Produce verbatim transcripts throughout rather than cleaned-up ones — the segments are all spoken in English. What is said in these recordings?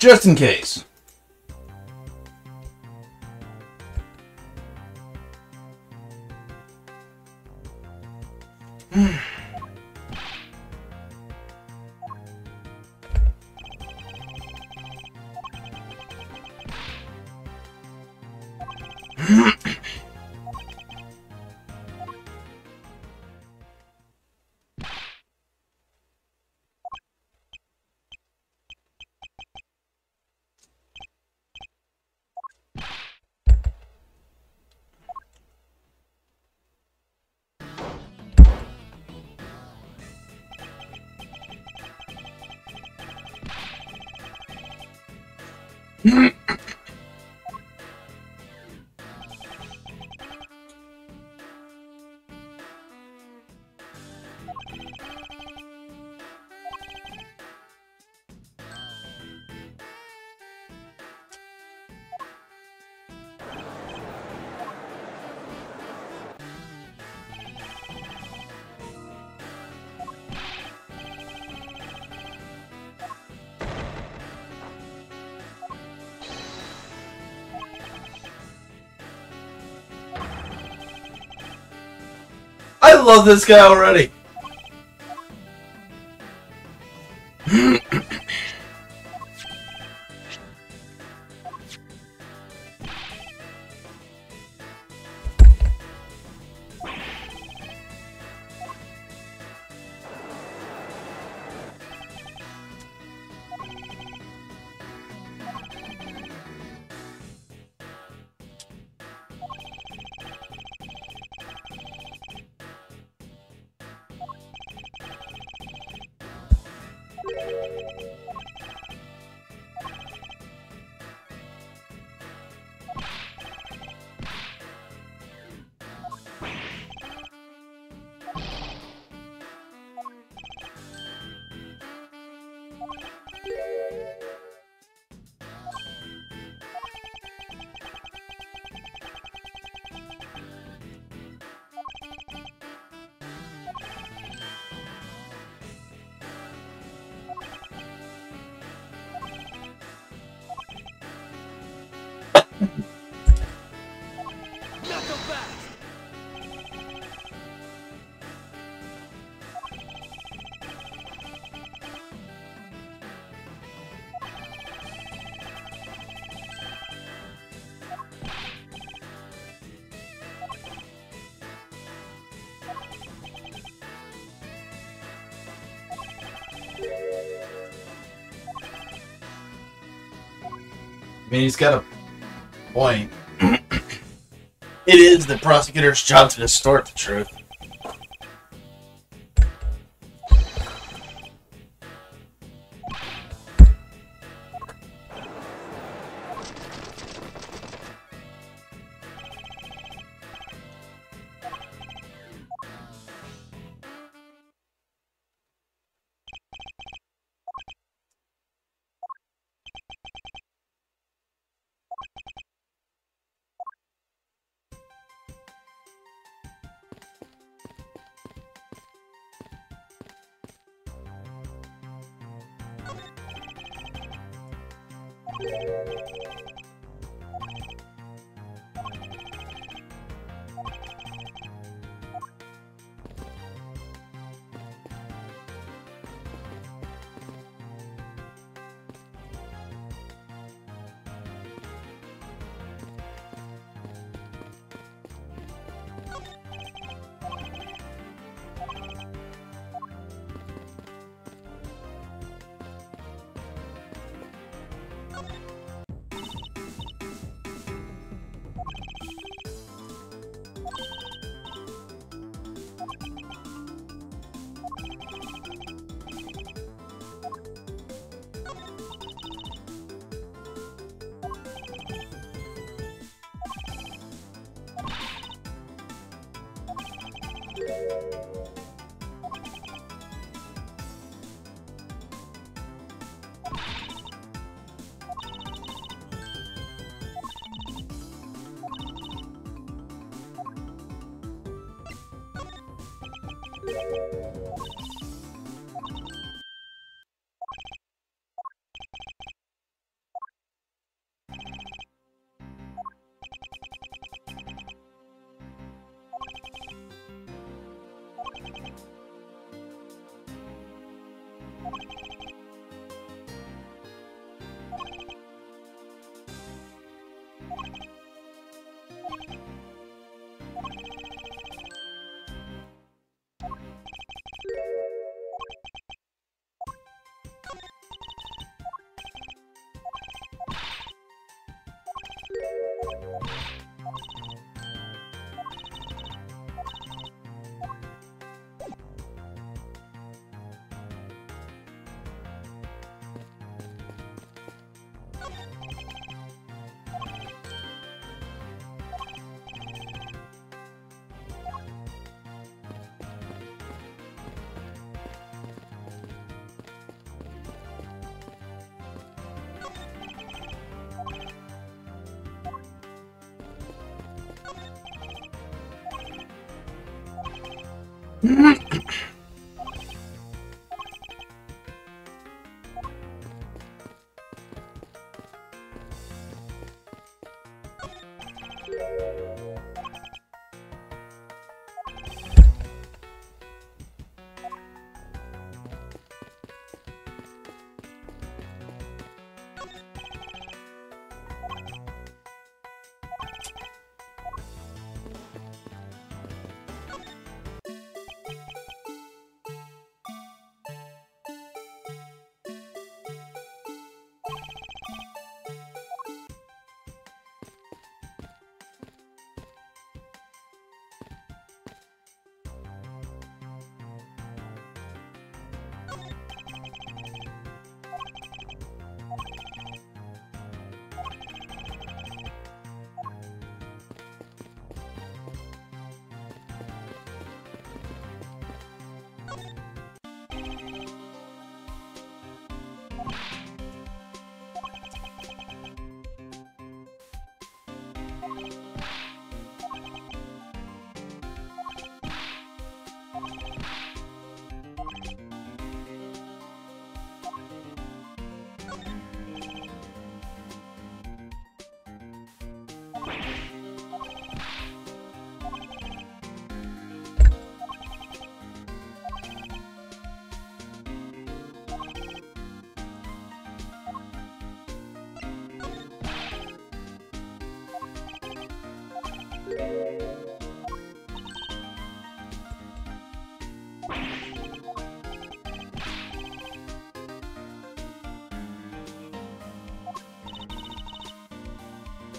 Just in case. I love this guy already! I mean, he's got a point. It is the prosecutor's job to distort the truth.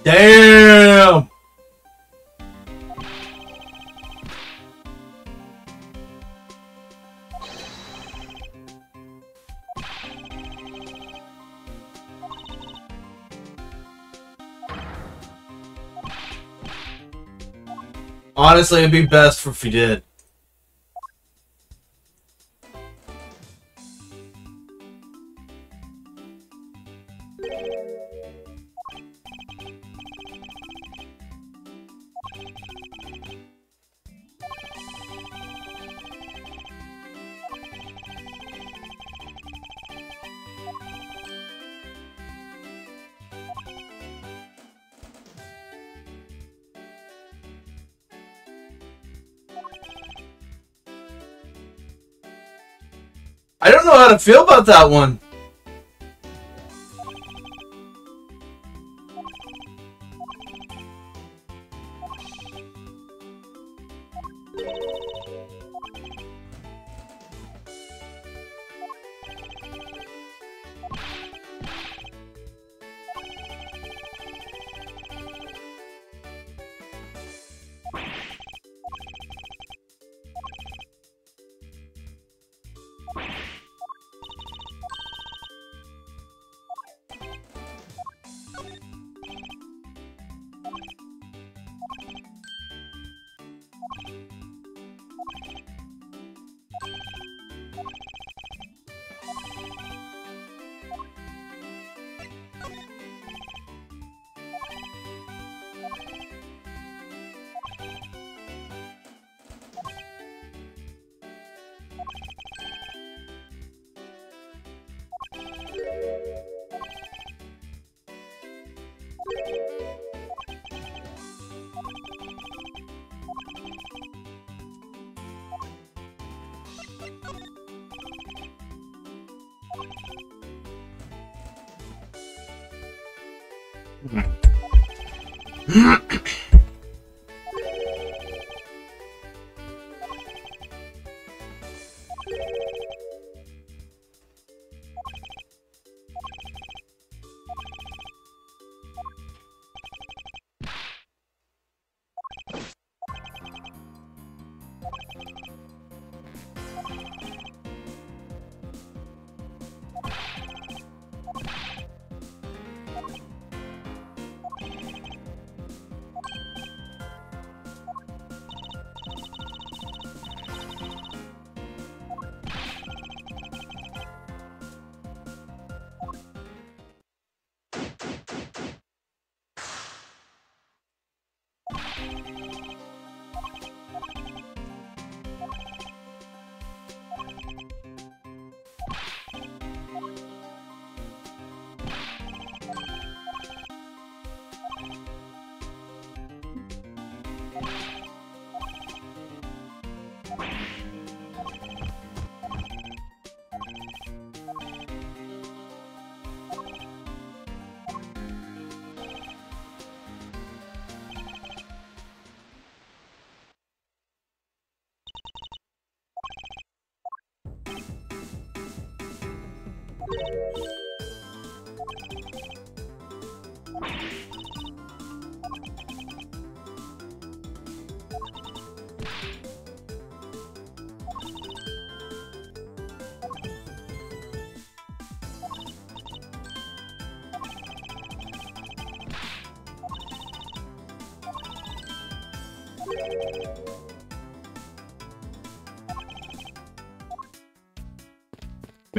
Damn! Honestly, it'd be best if you did. I feel about that one.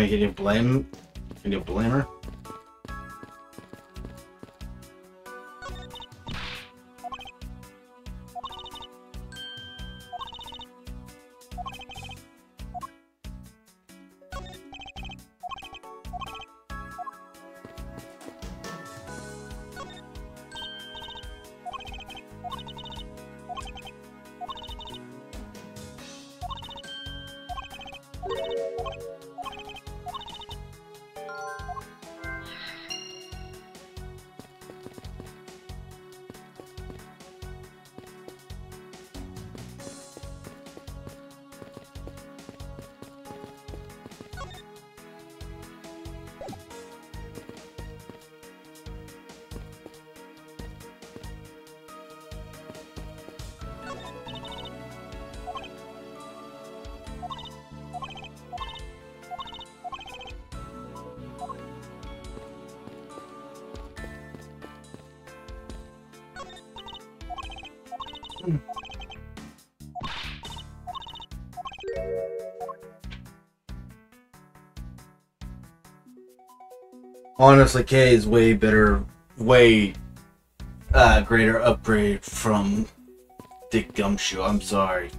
Can you blame? Can you blame her? Honestly, K is way better, way uh, greater upgrade from Dick Gumshoe. I'm sorry.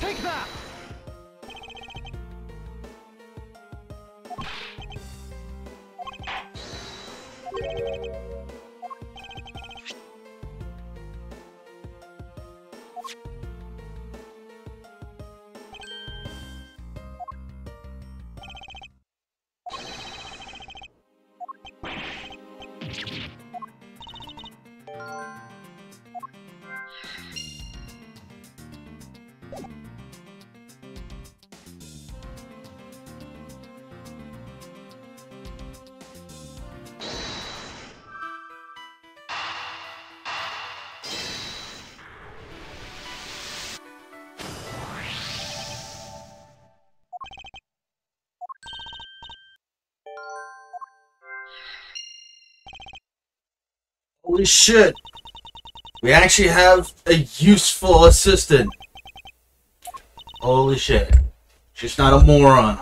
Take that! Holy shit! We actually have a useful assistant. Holy shit. She's not a moron.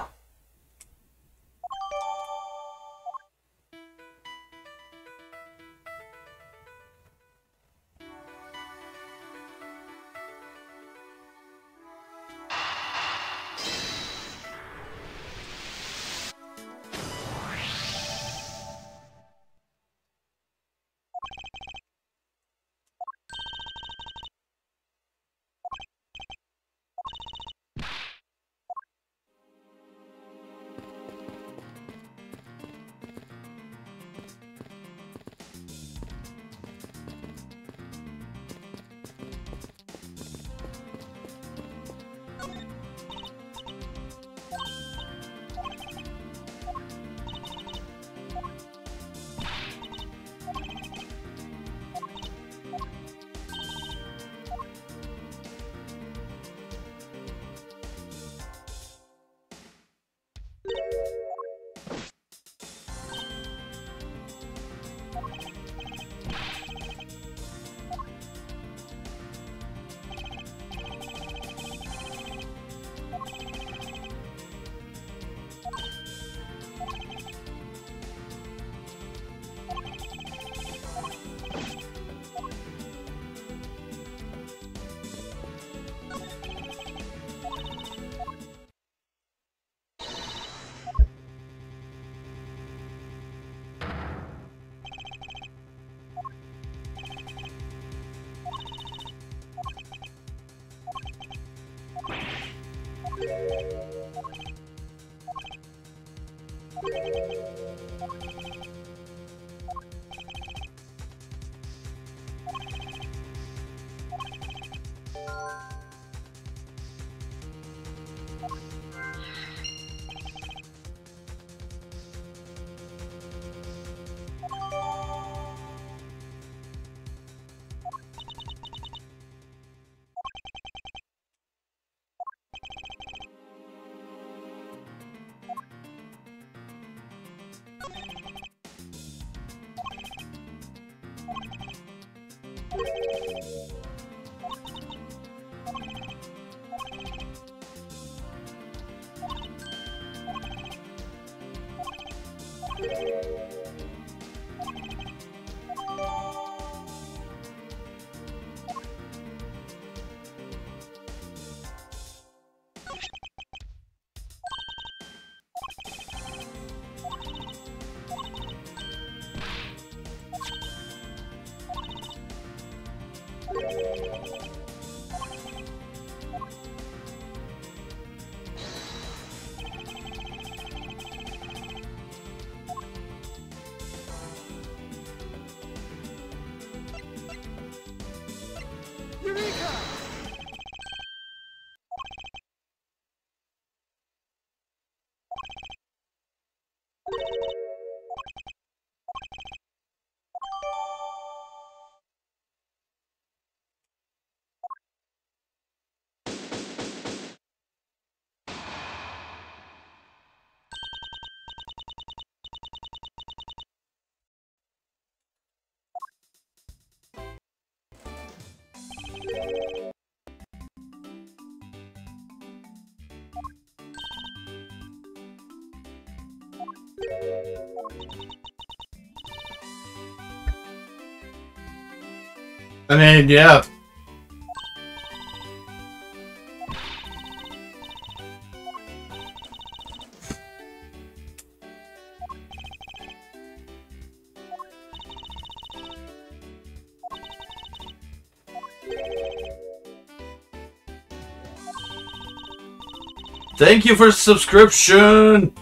I mean, yeah. Thank you for subscription.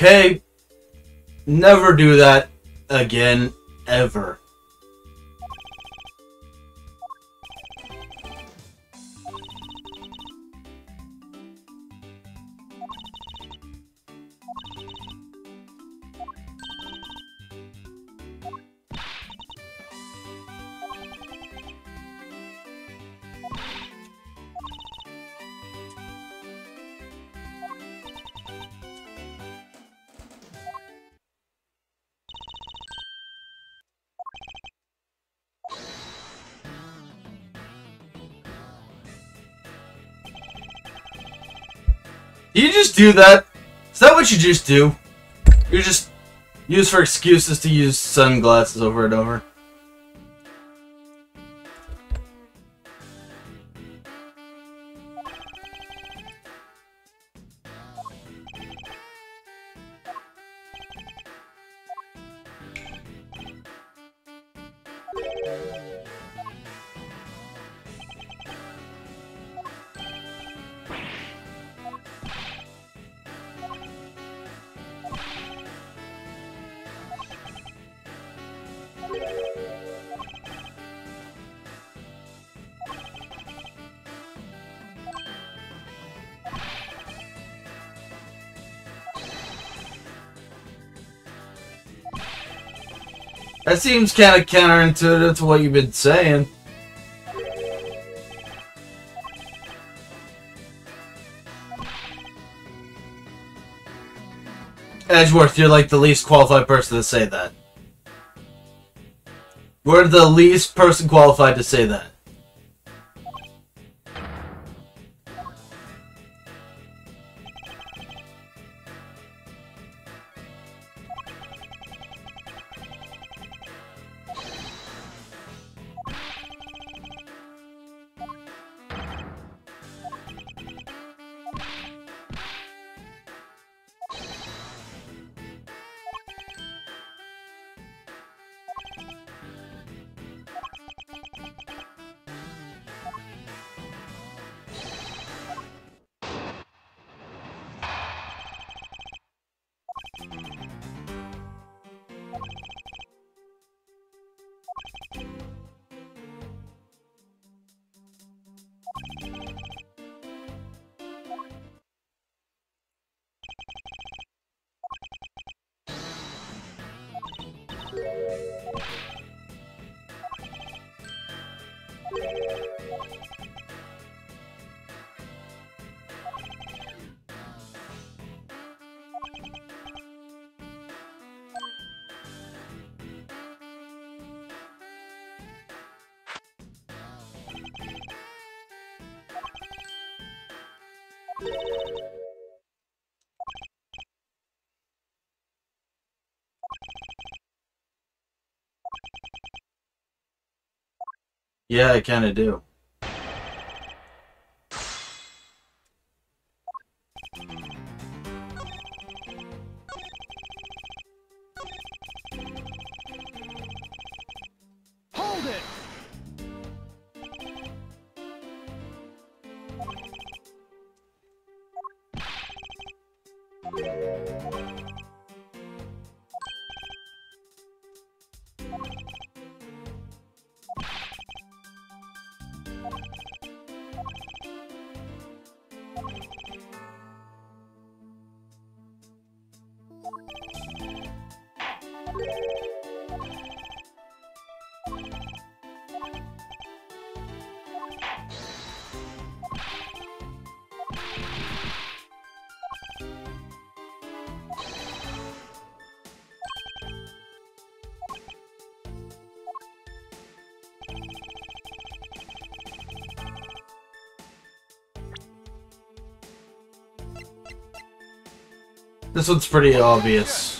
Okay. Never do that again, ever. You just do that? Is that what you just do? You just use for excuses to use sunglasses over and over. That seems kind of counterintuitive to what you've been saying. Edgeworth, you're like the least qualified person to say that. We're the least person qualified to say that. Yeah, I kinda do. This one's pretty obvious.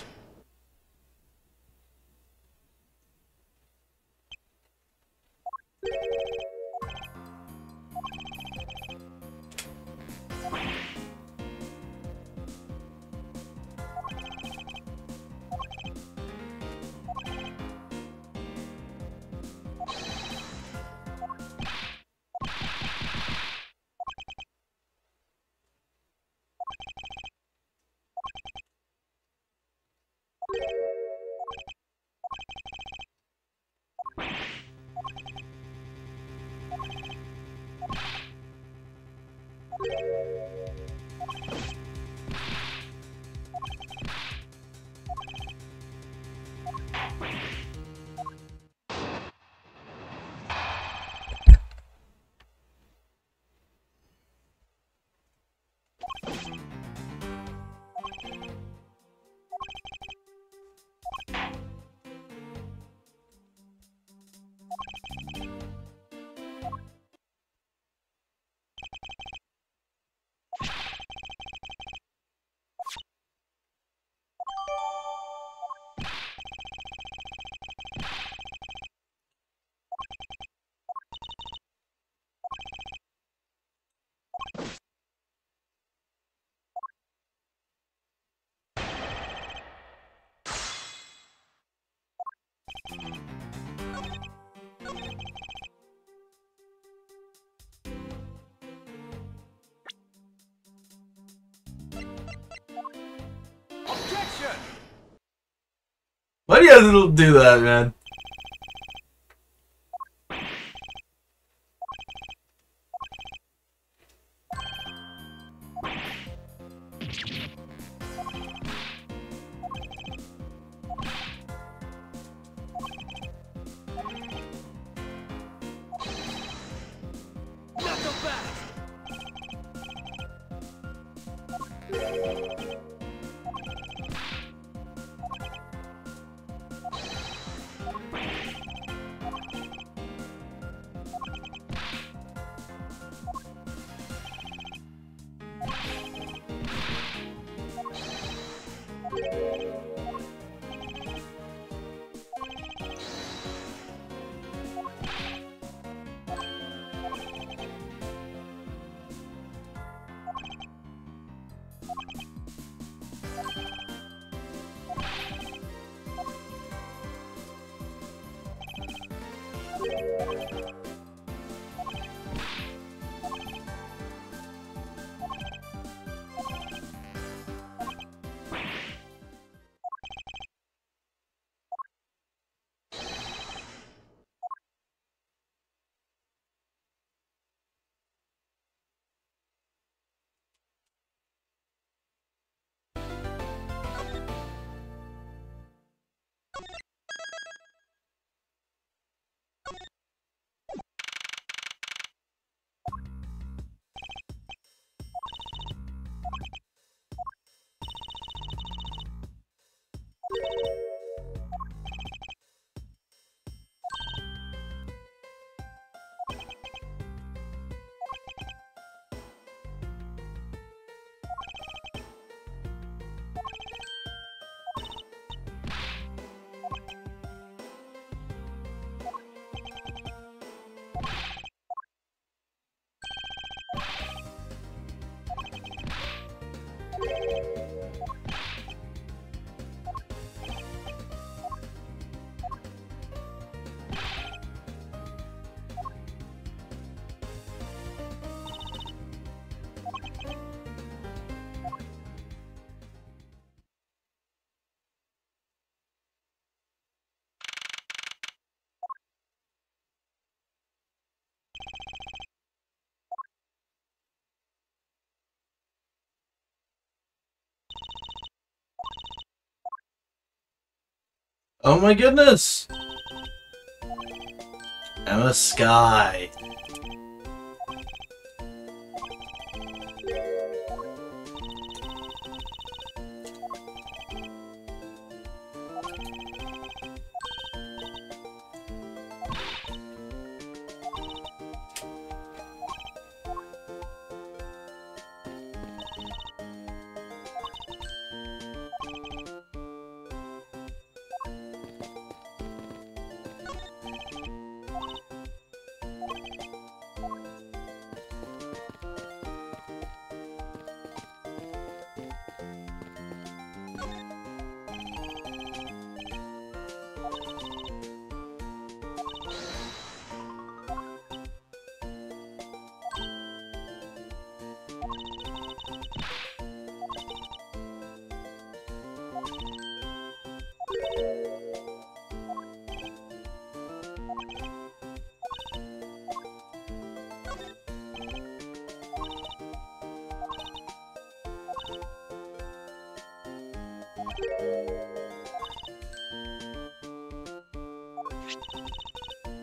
Why do you guys do that, man? Oh my goodness! Emma Sky.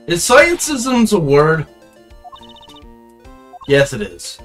Is scientism a word? Yes, it is.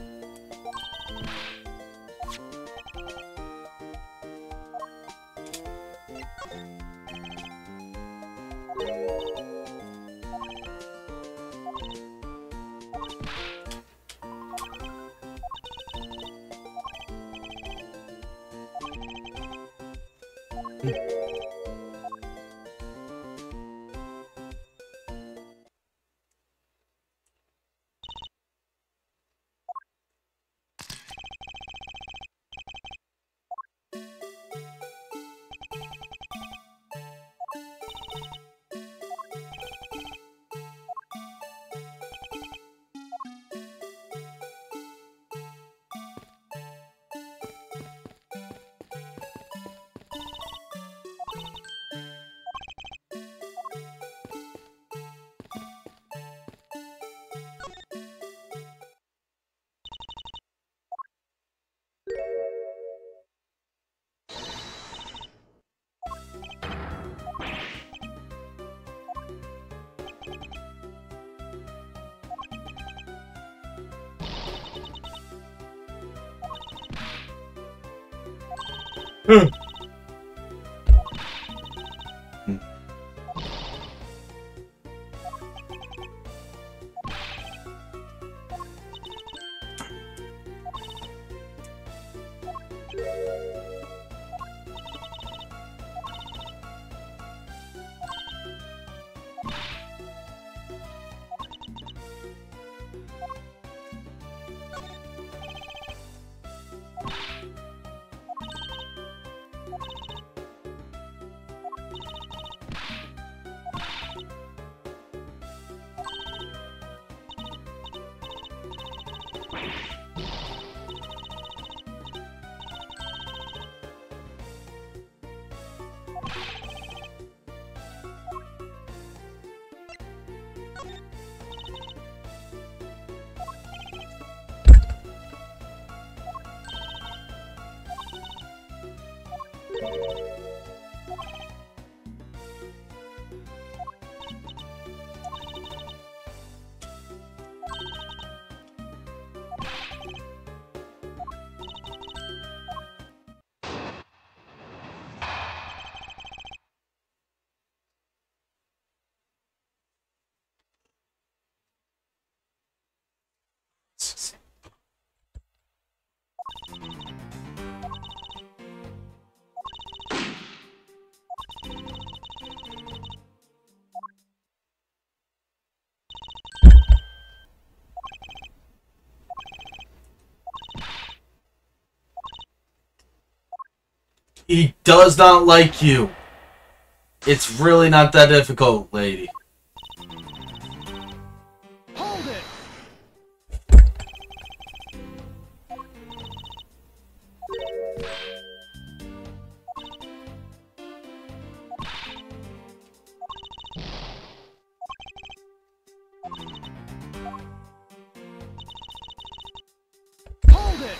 うん。うん。He does not like you. It's really not that difficult, lady. Hold it. Hold it.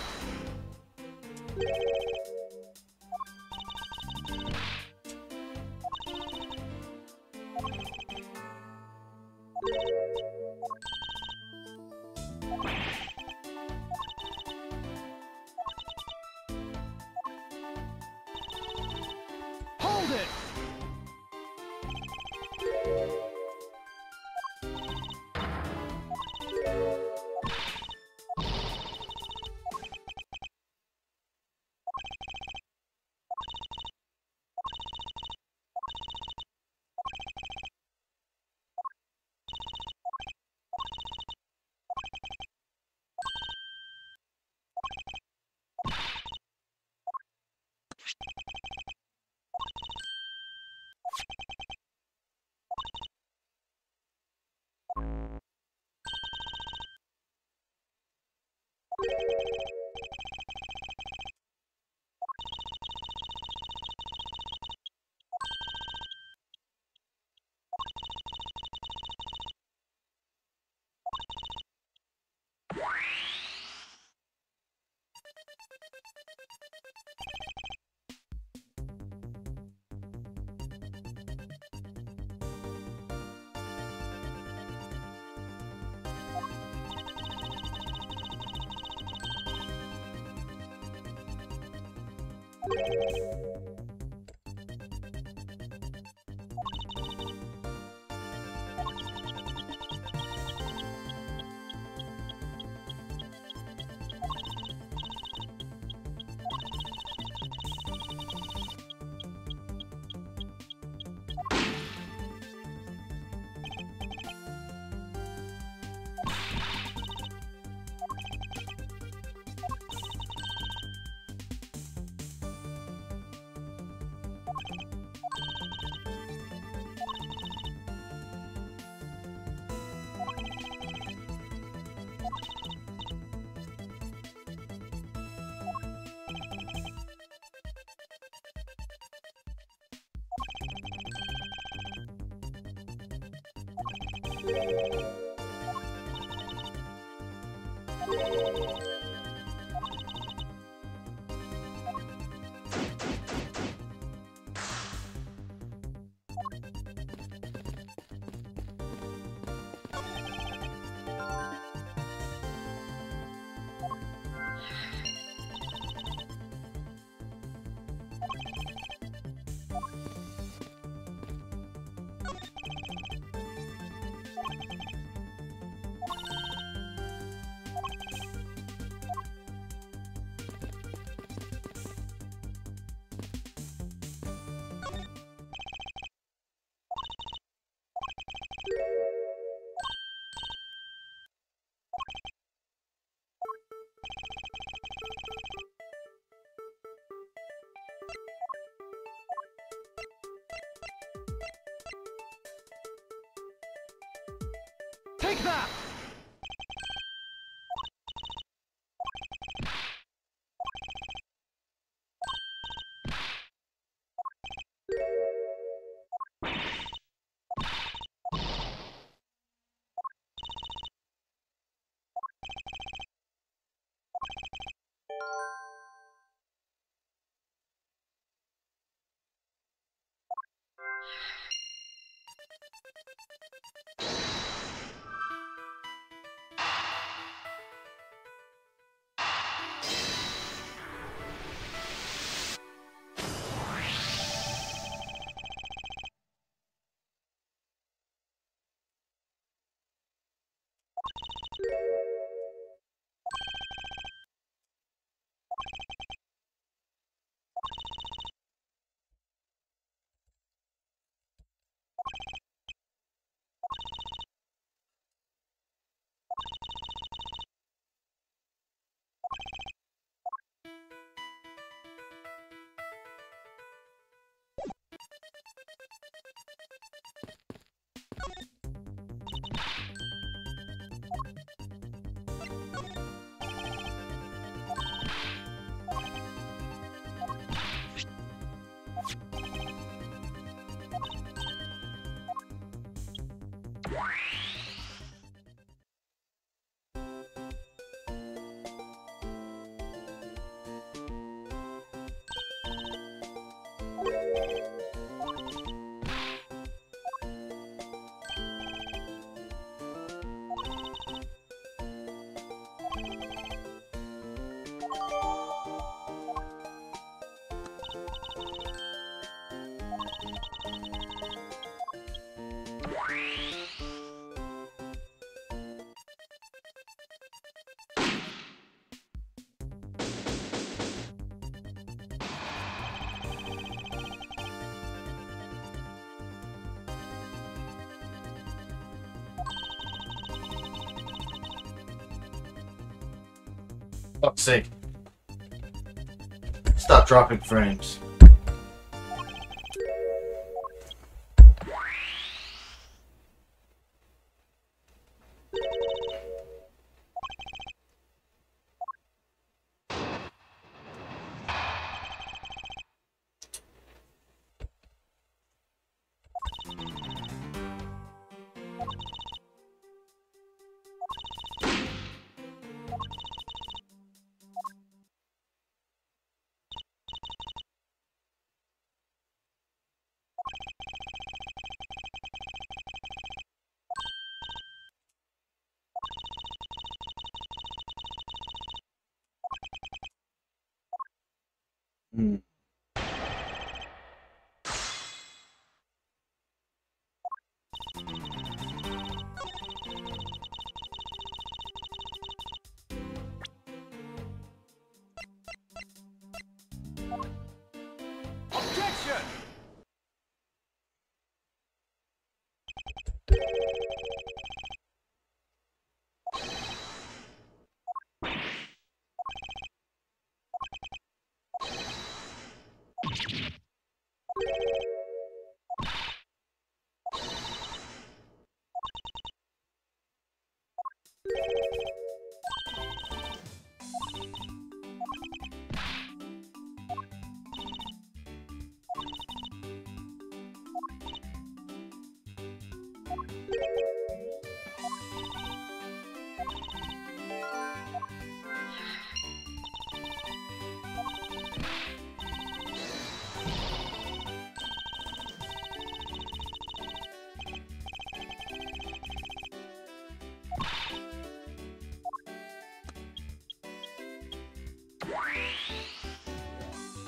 Take that! Fuck's sake. Stop dropping frames.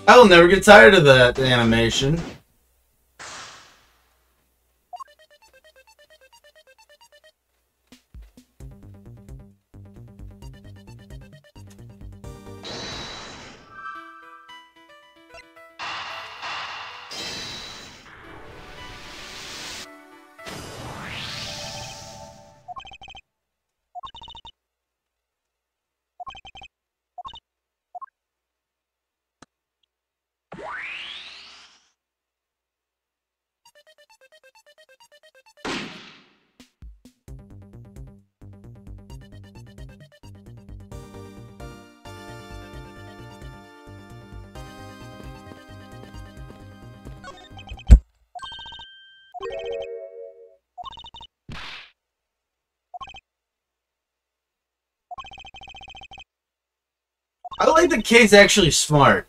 I'll never get tired of that animation. like the kid's actually smart.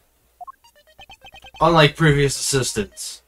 Unlike previous assistants.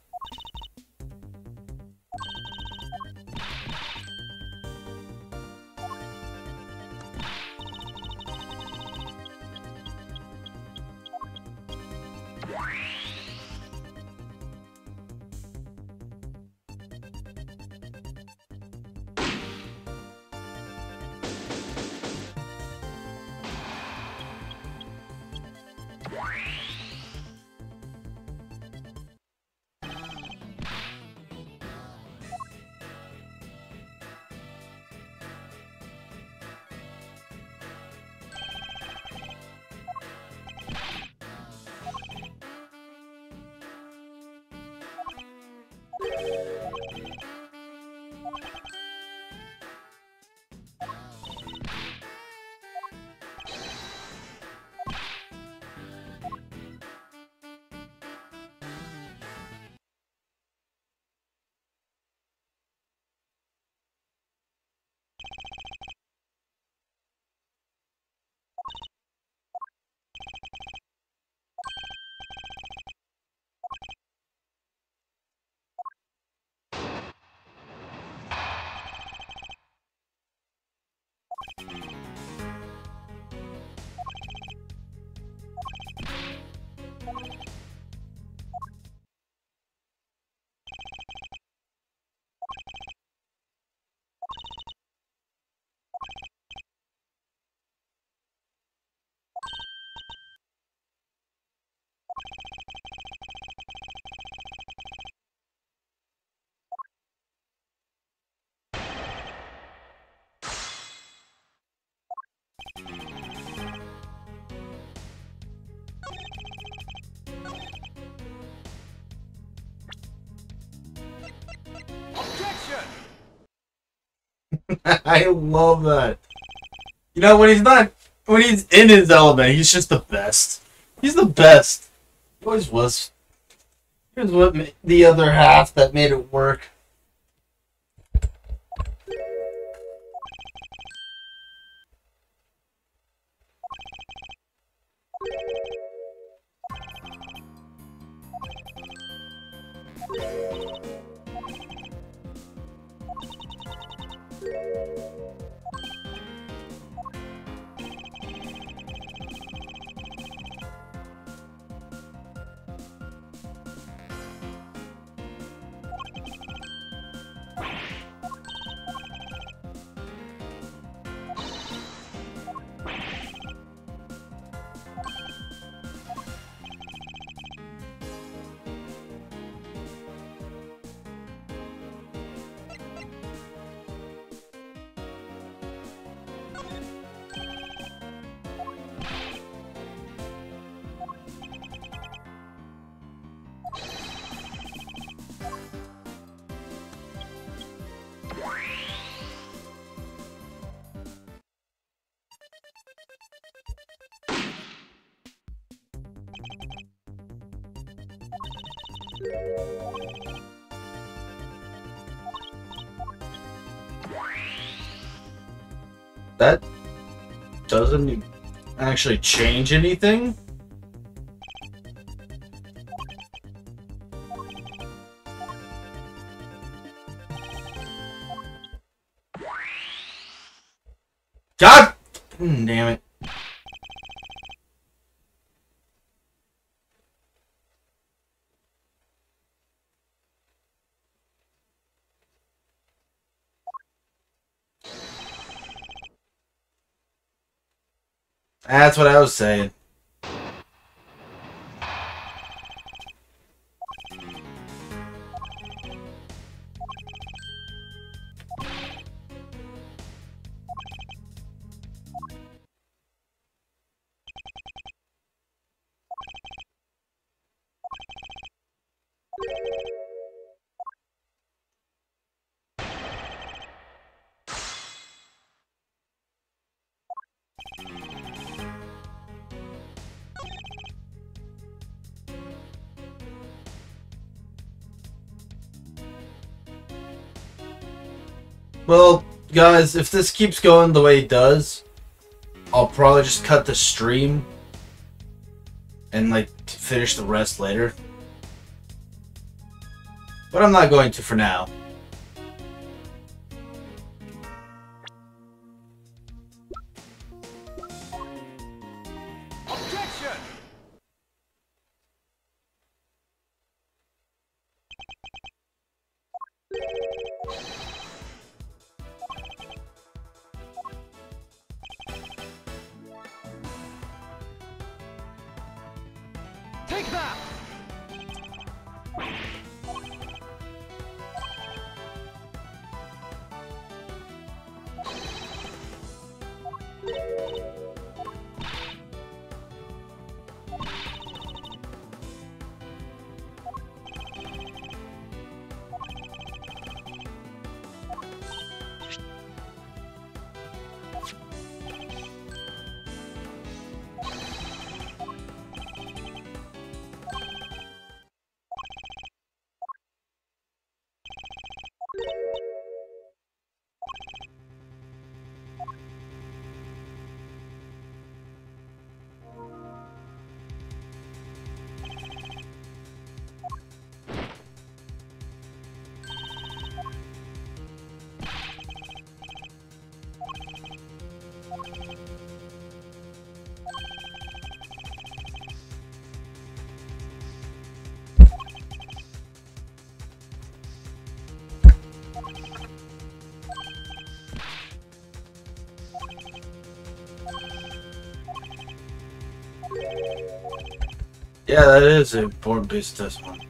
I love that. You know, when he's not, when he's in his element, he's just the best. He's the best. He always was. Here's what ma- the other half that made it work. That doesn't actually change anything. God damn it. That's what I was saying. Well, guys, if this keeps going the way it does, I'll probably just cut the stream and like finish the rest later. But I'm not going to for now. Yeah, that is a board based test one.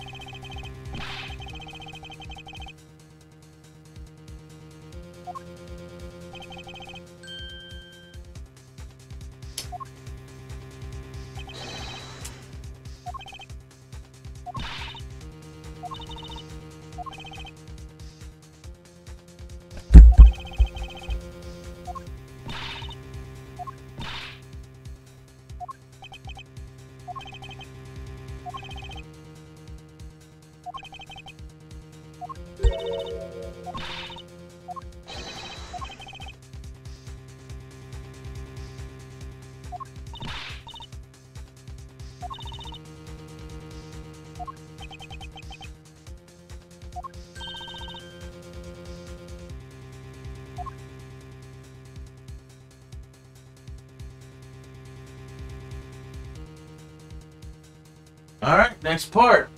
Alright, next part.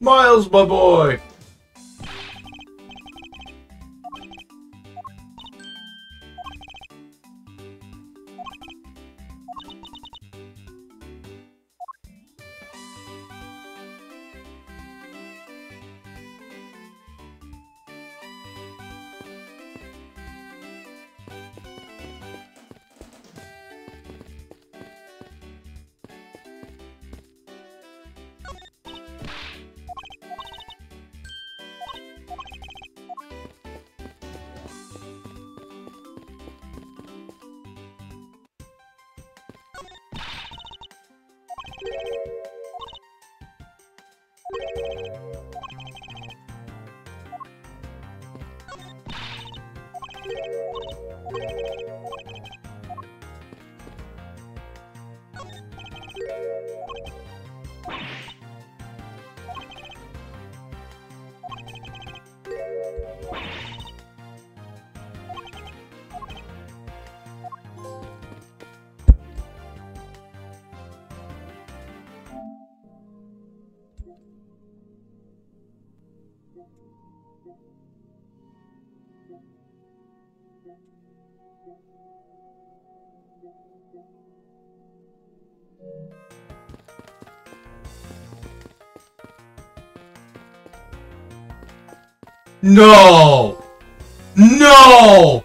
Miles, my boy! No! No!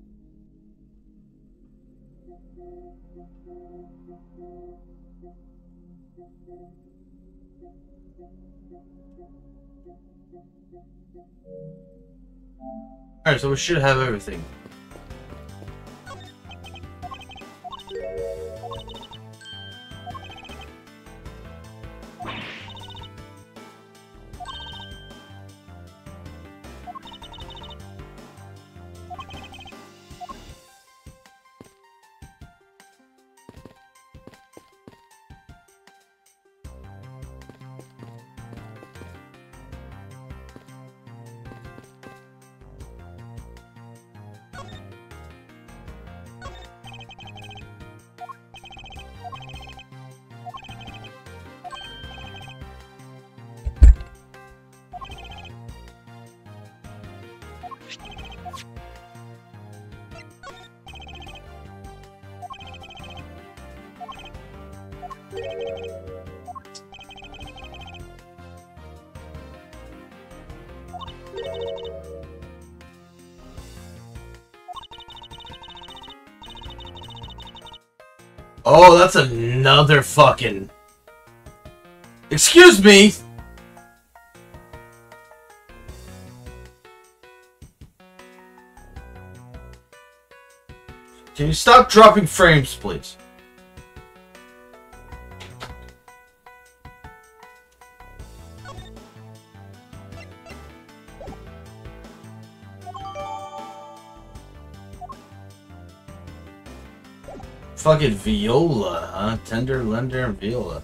Alright, so we should have everything. Oh, that's another fucking... Excuse me! Can you stop dropping frames, please? Fucking viola, huh? Tender, lender, and viola.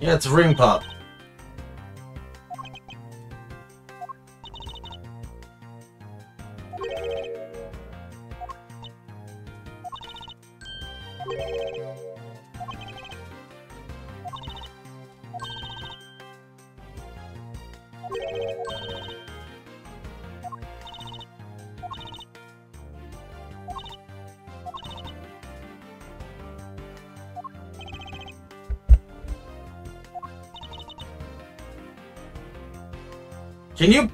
Yeah, it's ring pop. Can you?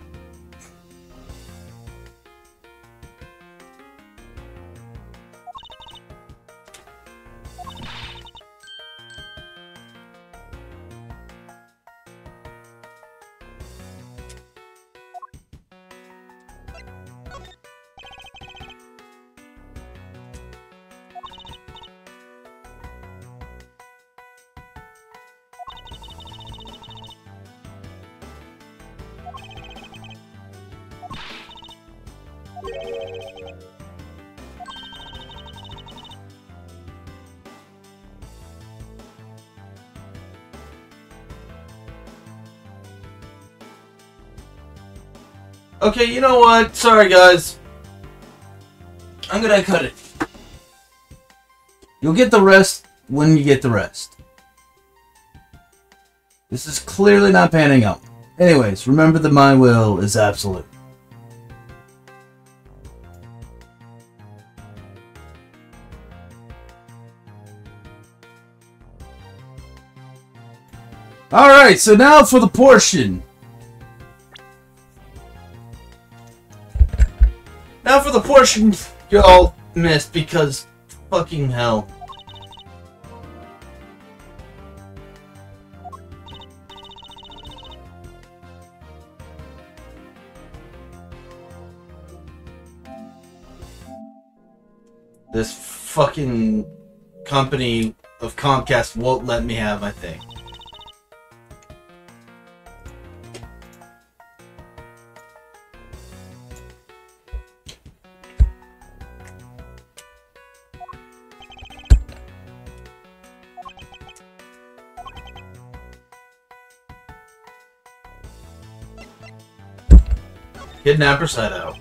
Okay, you know what? Sorry, guys. I'm gonna cut it. You'll get the rest when you get the rest. This is clearly not panning out. Anyways, remember that my will is absolute. Alright, so now for the portion. Now for the portion y'all missed because fucking hell. This fucking company of Comcast won't let me have my thing. Kidnapper set out.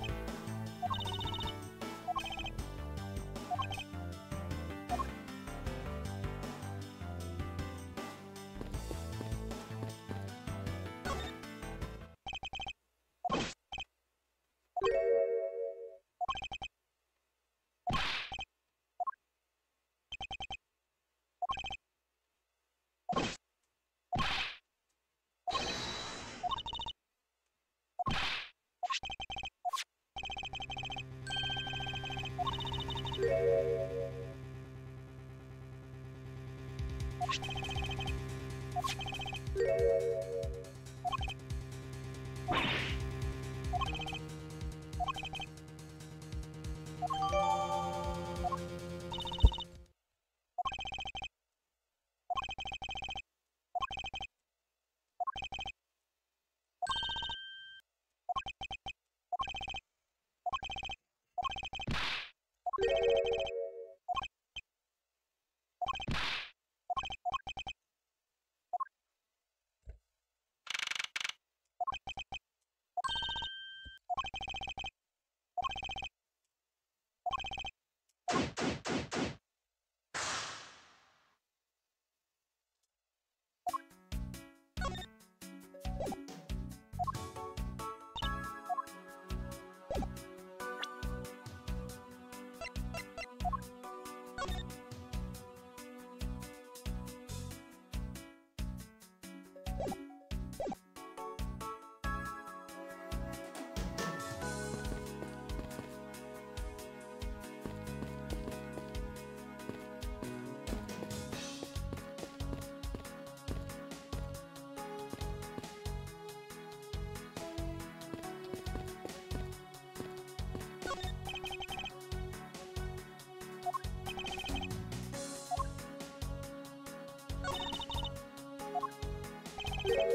You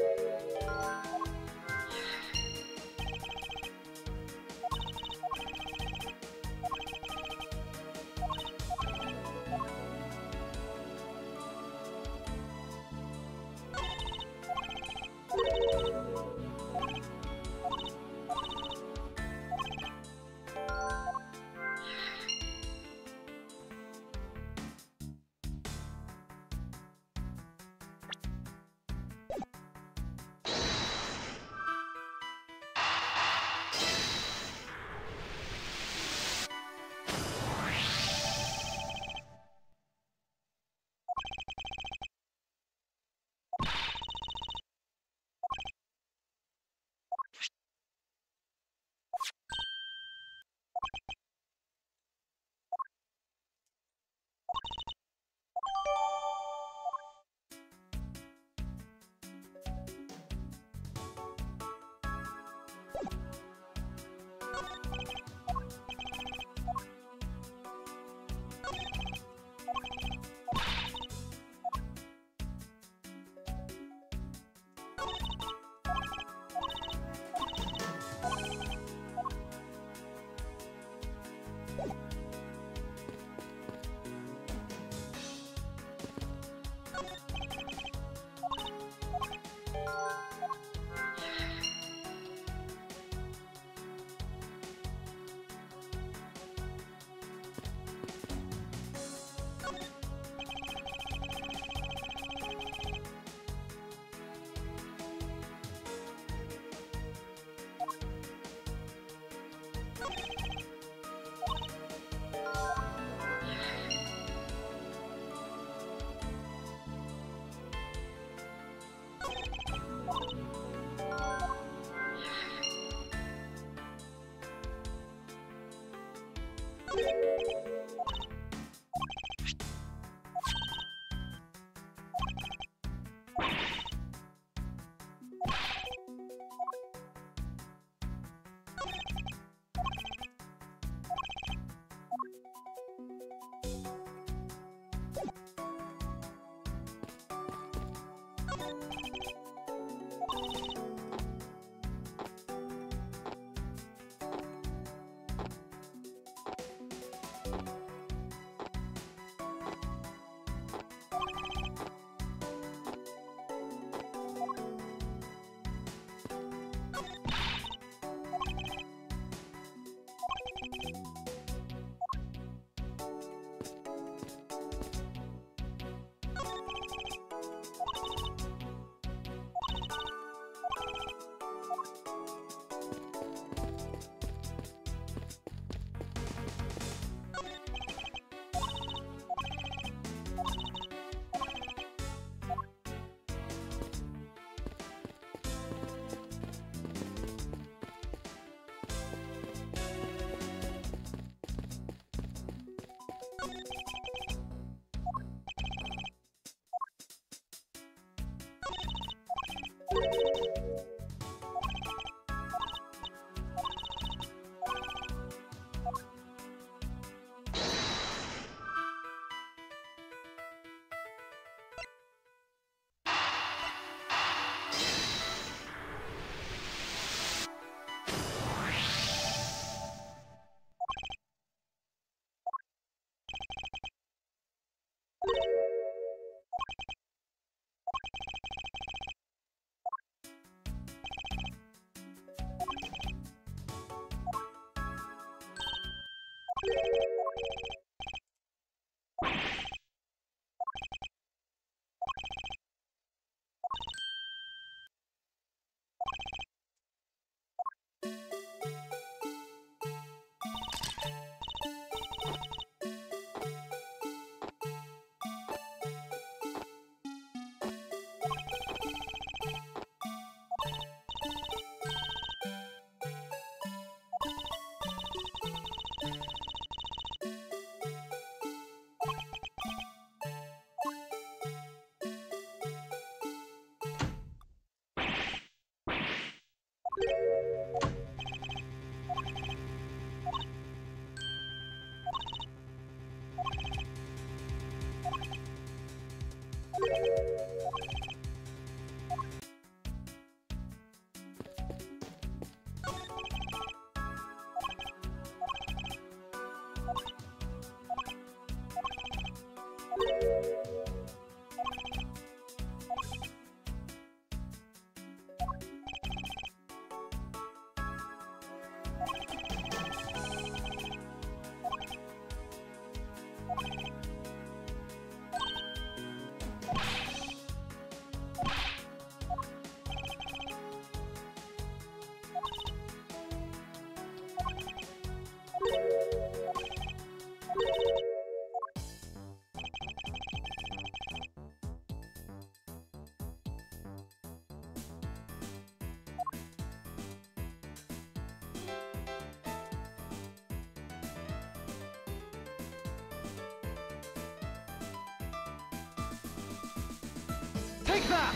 Take that!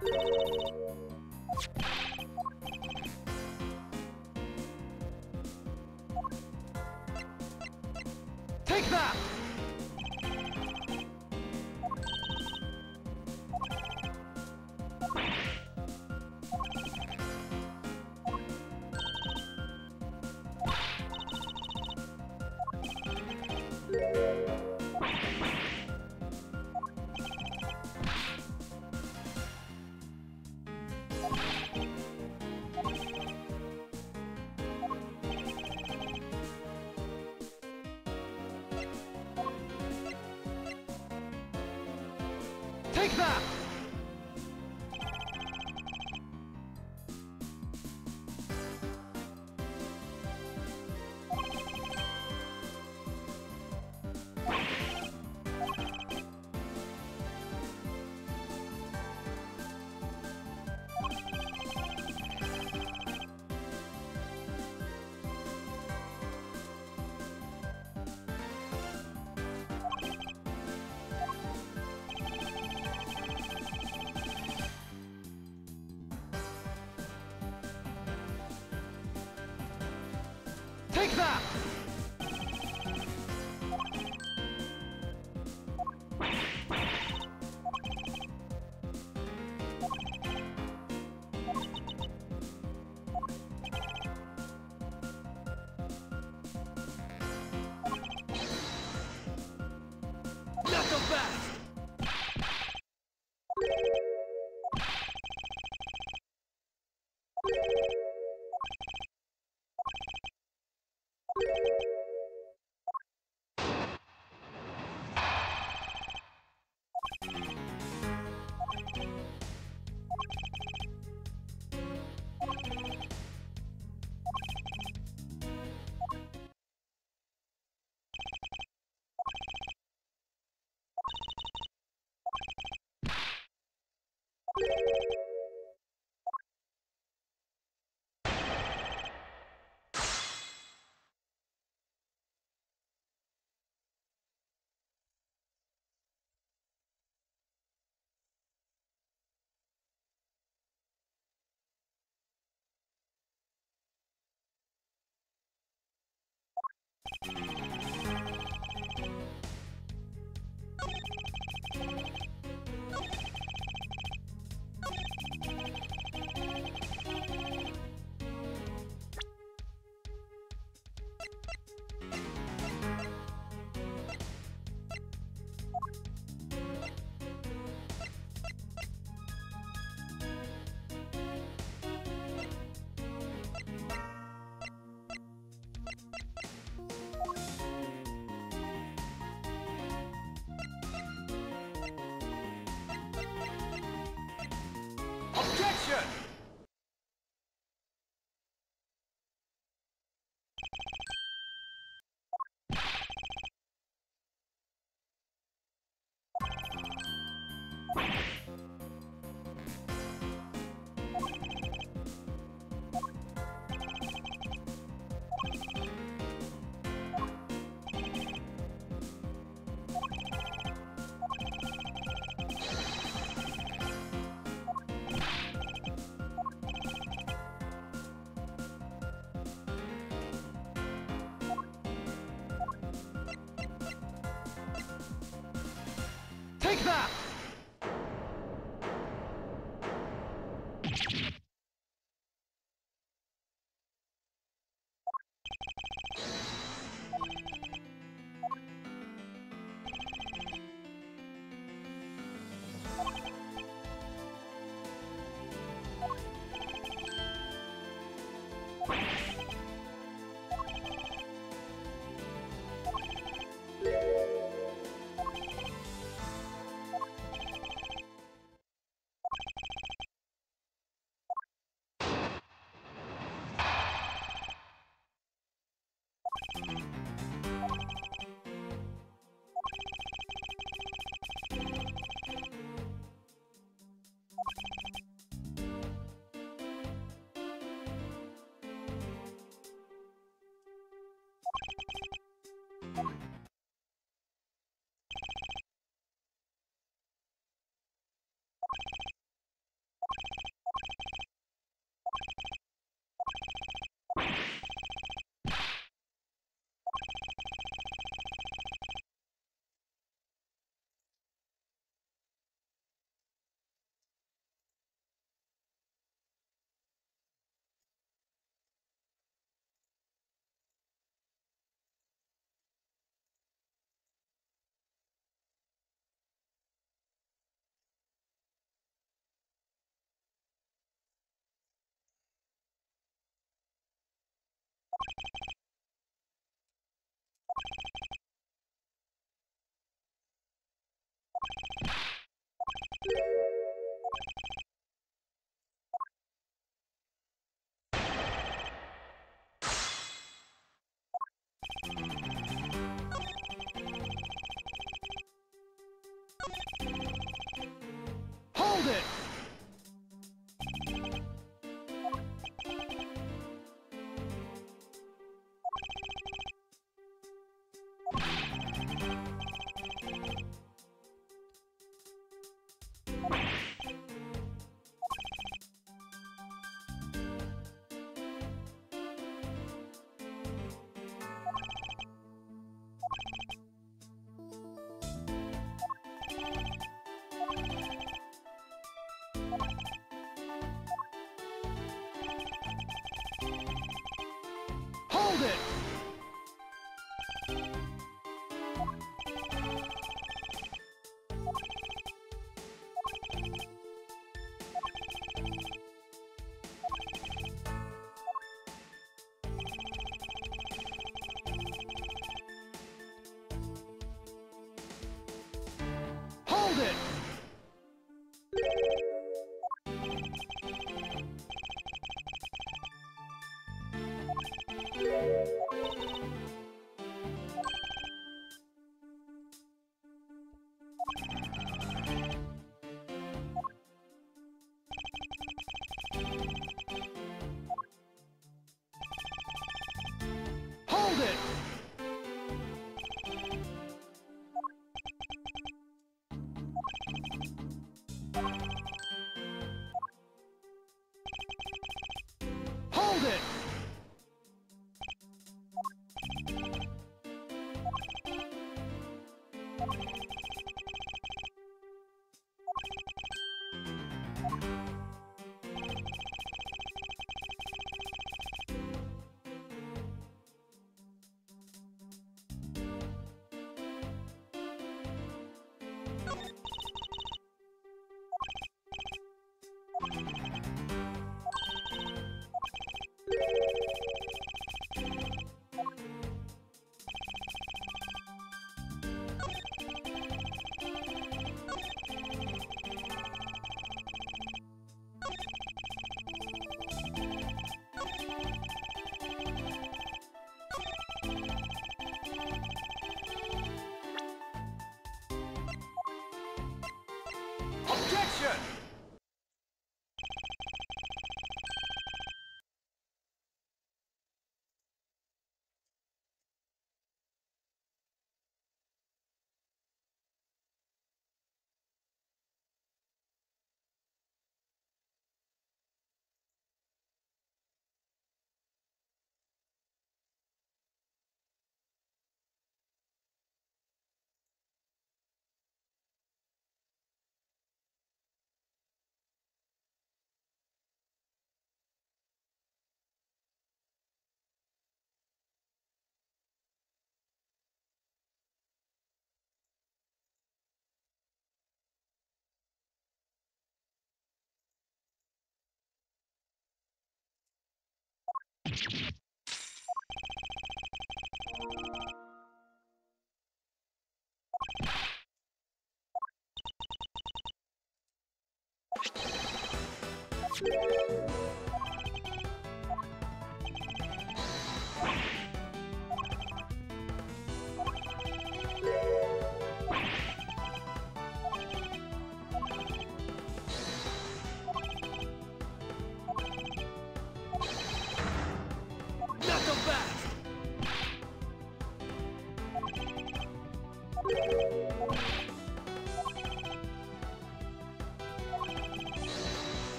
Take that! Take that! Take that! Not so fast! Objection! Take that!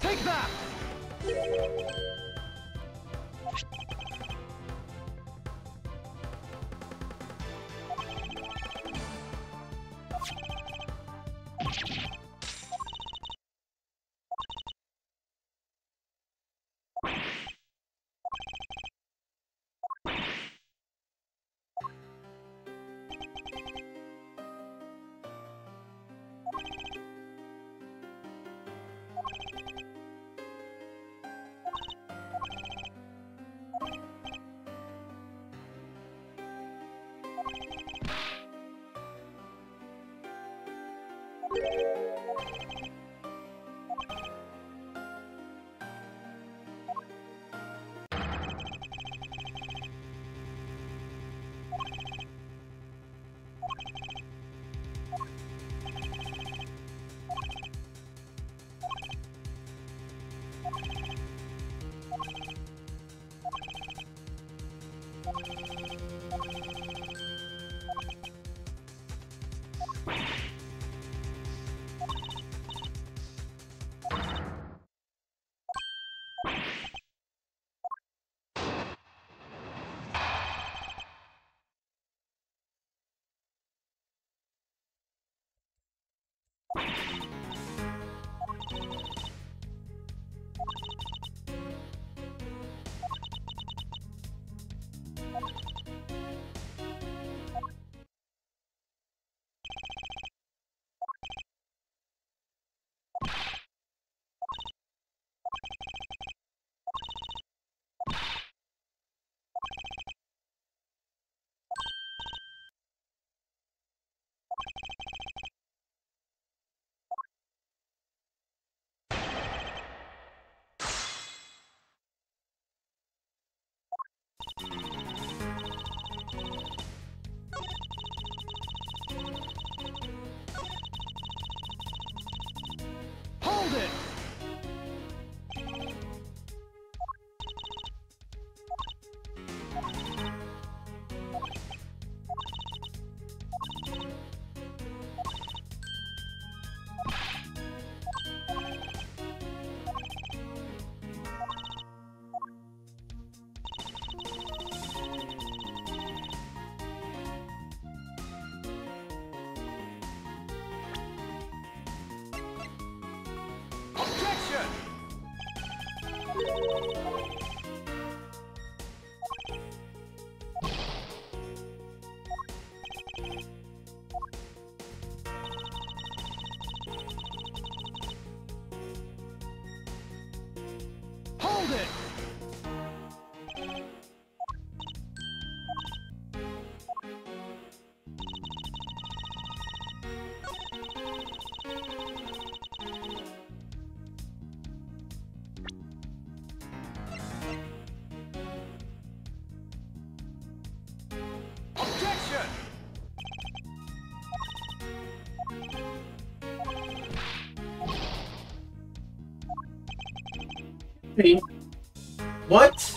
Take that! Hold it! What?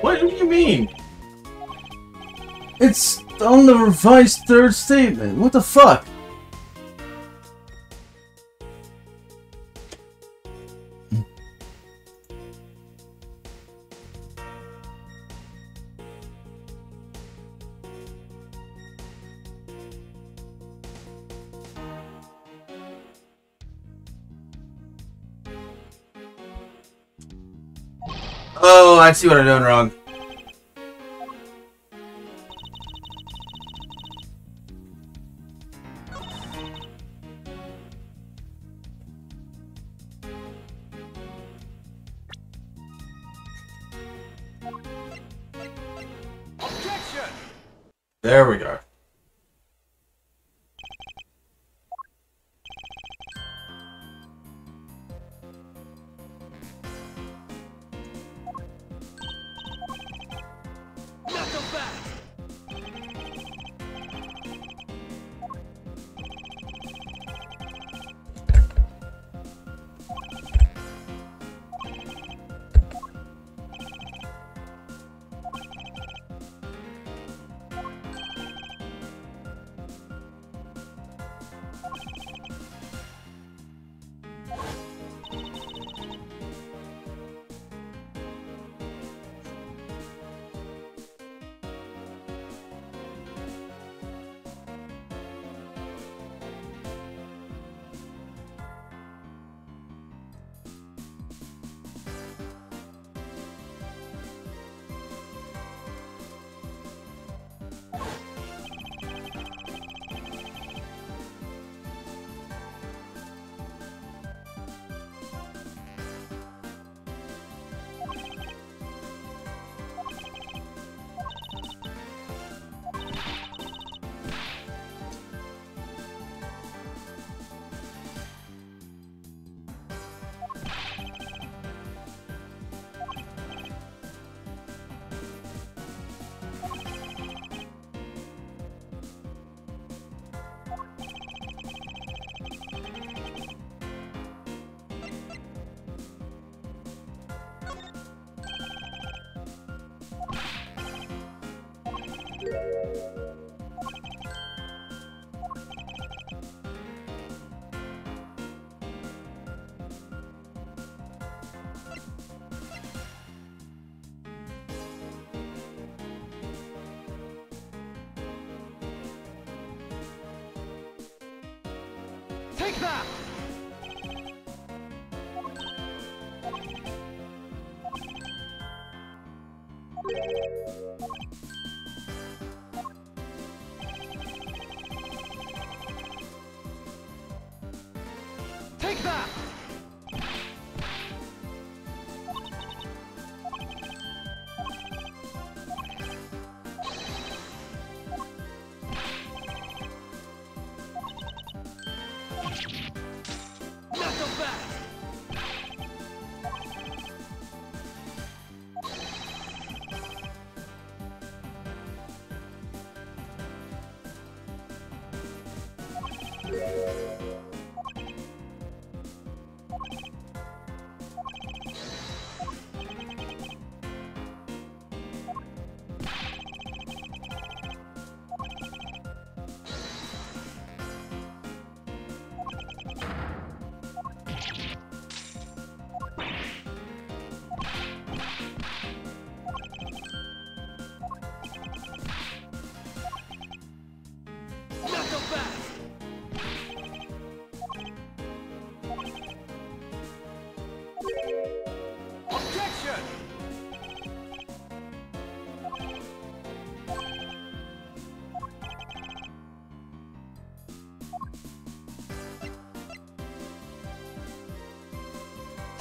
What do you mean? It's on the revised third statement. What the fuck? Oh, I see what I'm doing wrong. There we go. That. Take that.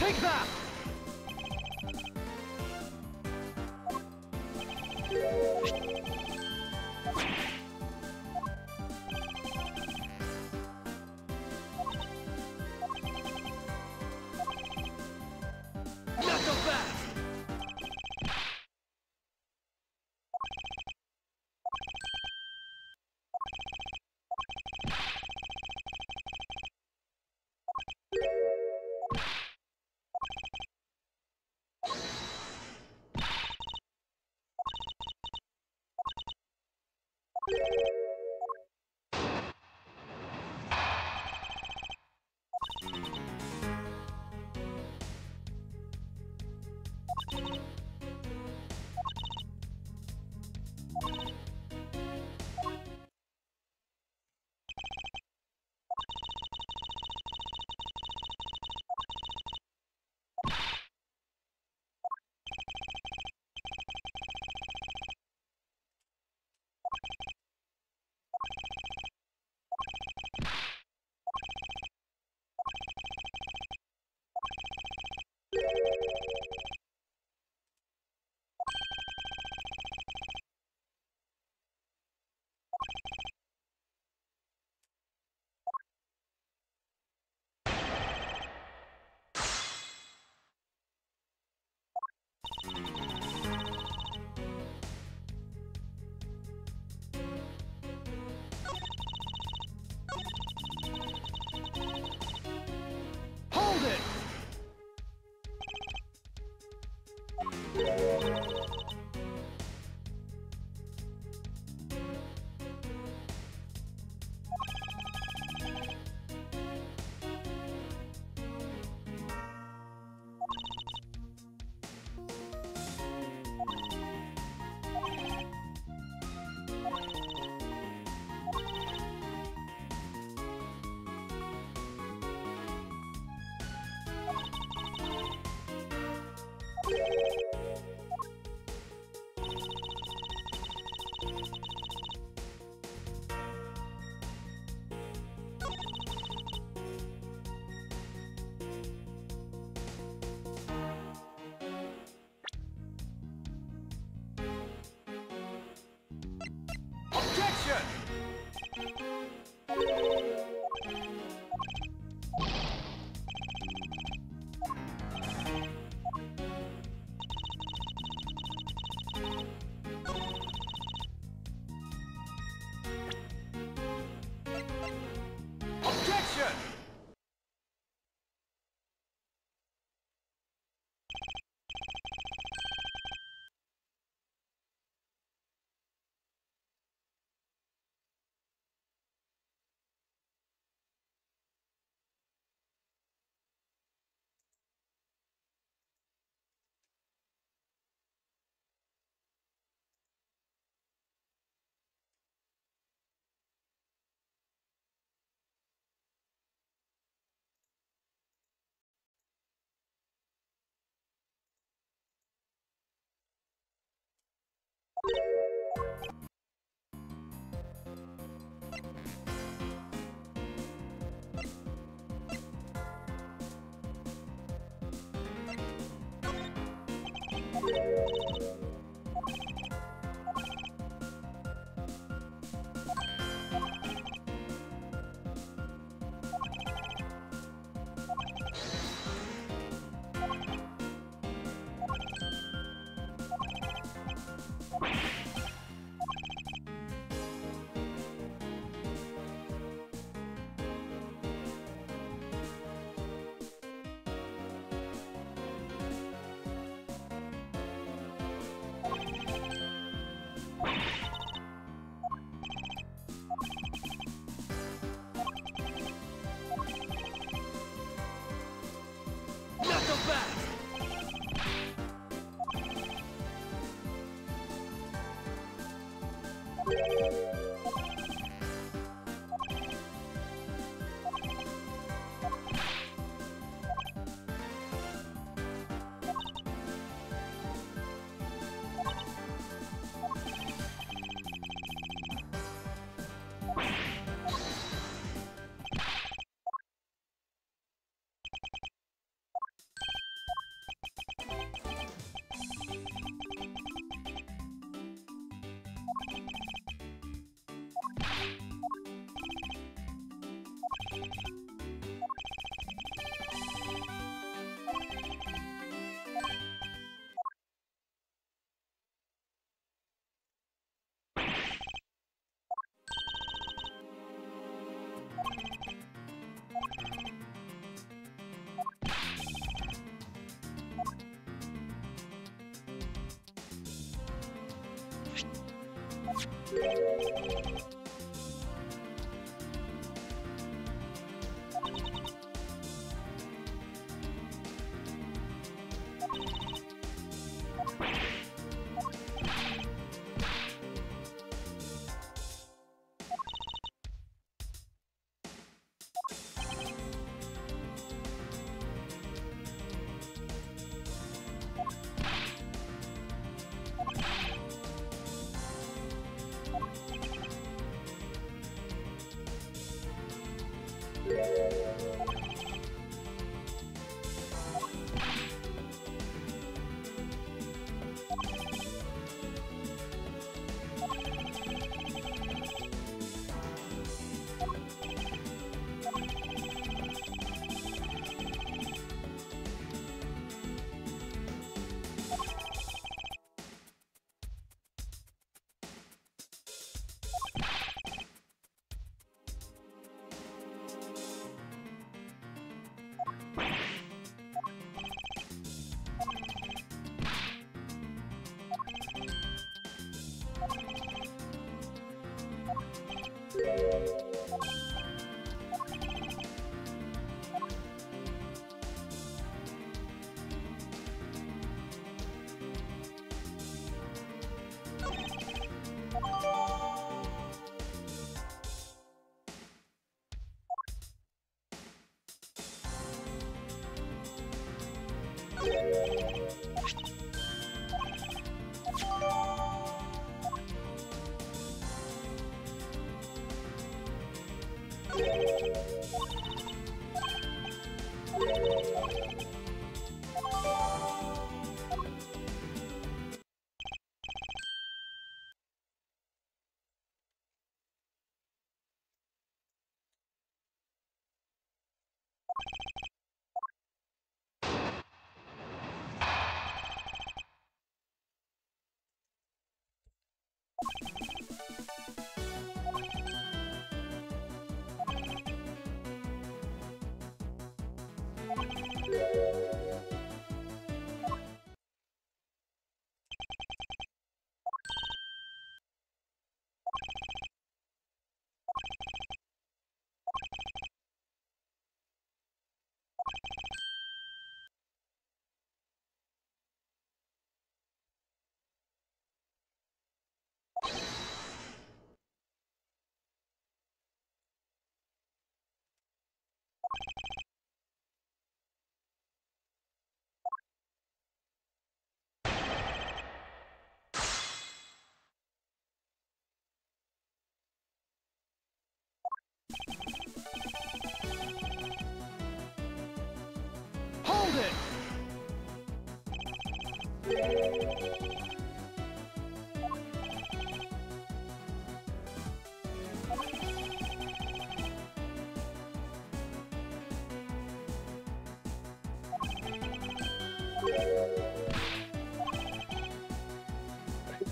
Take that!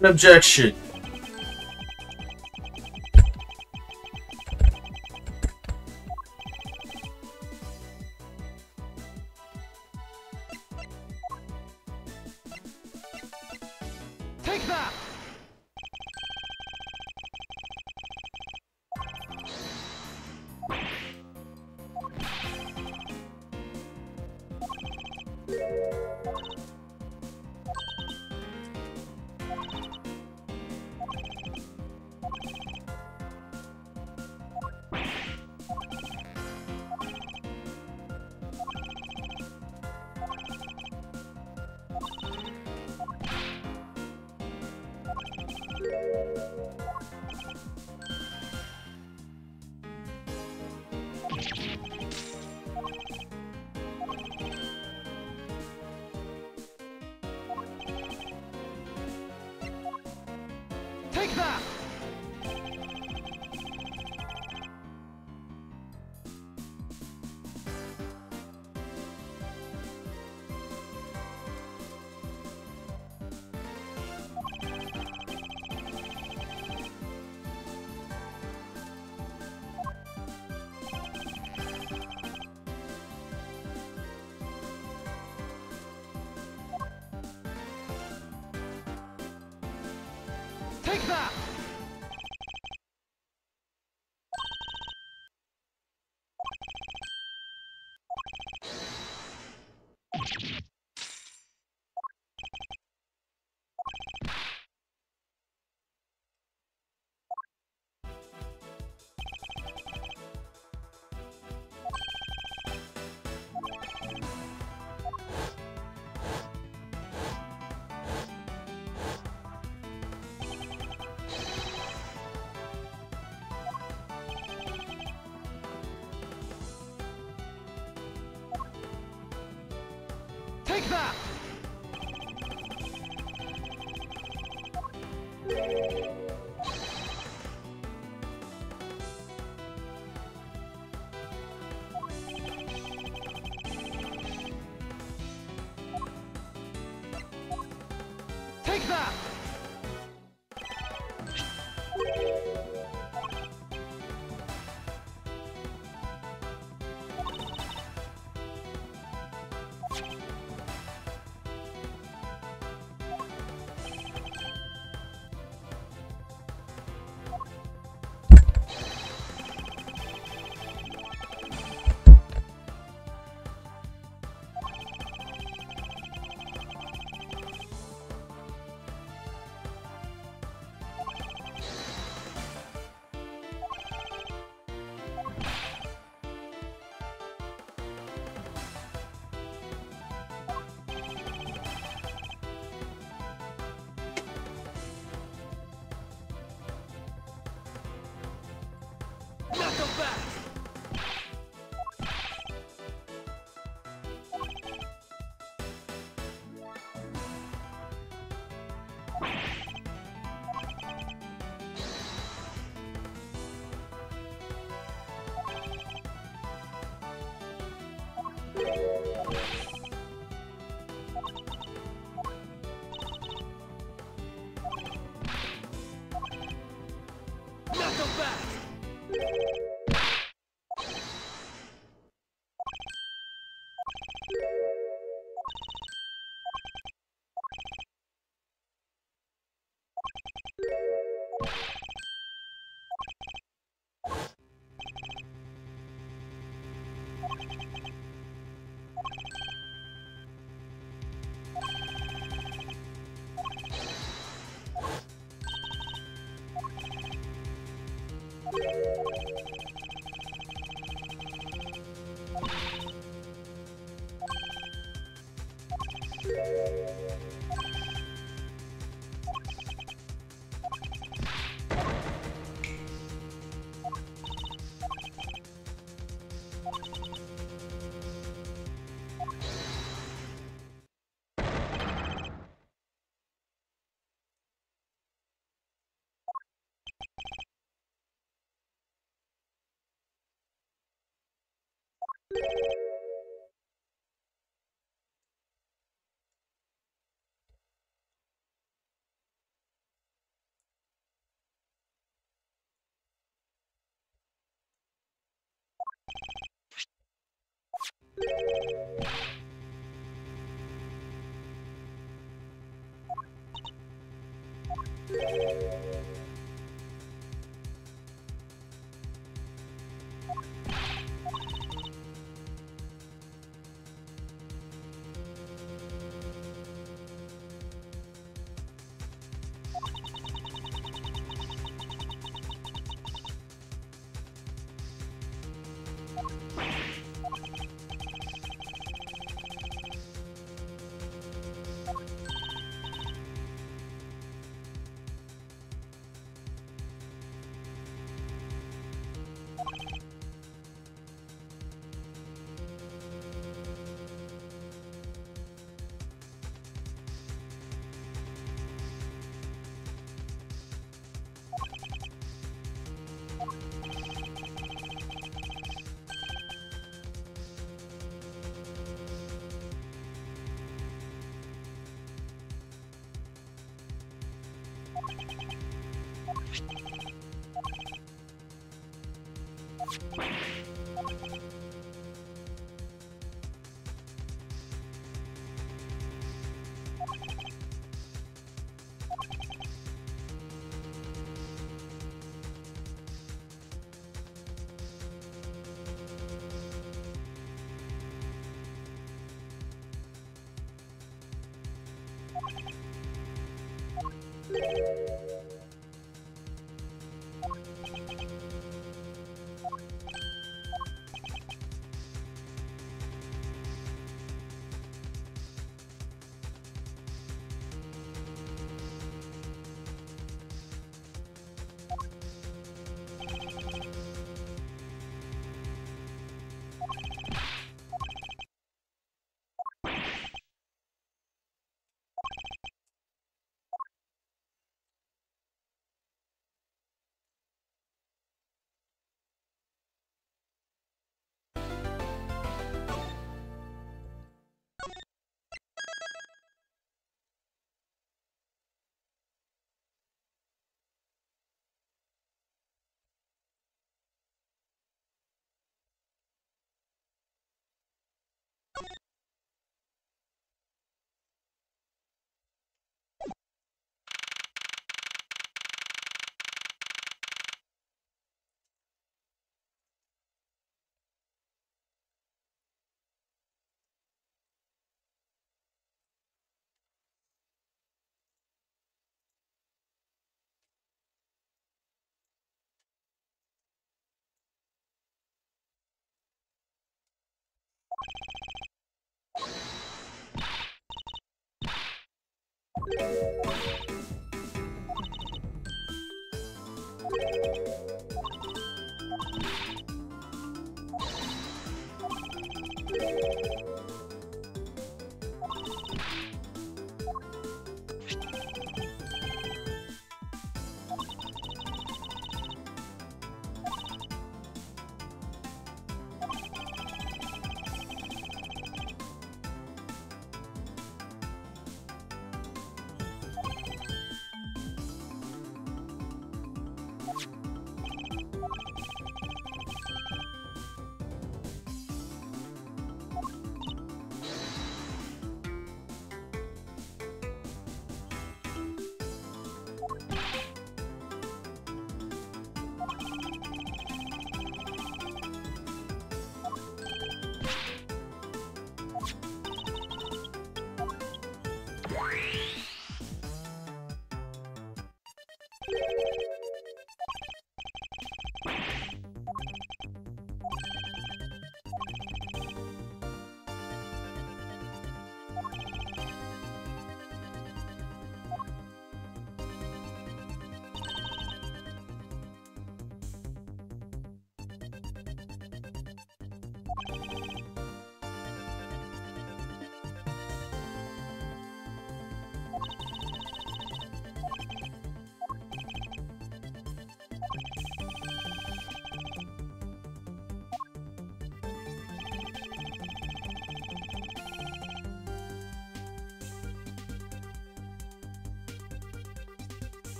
Objection. Take that. Take that! that! Take that!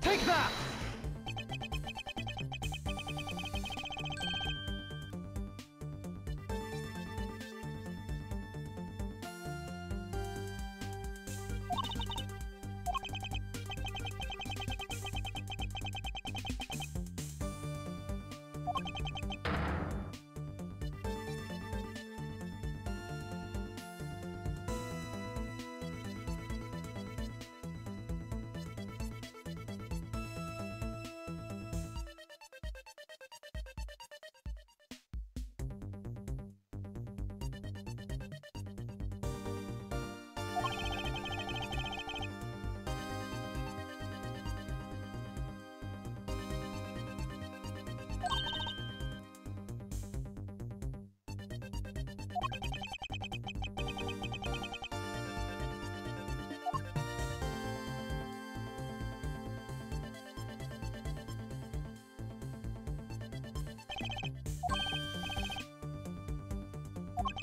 Take that!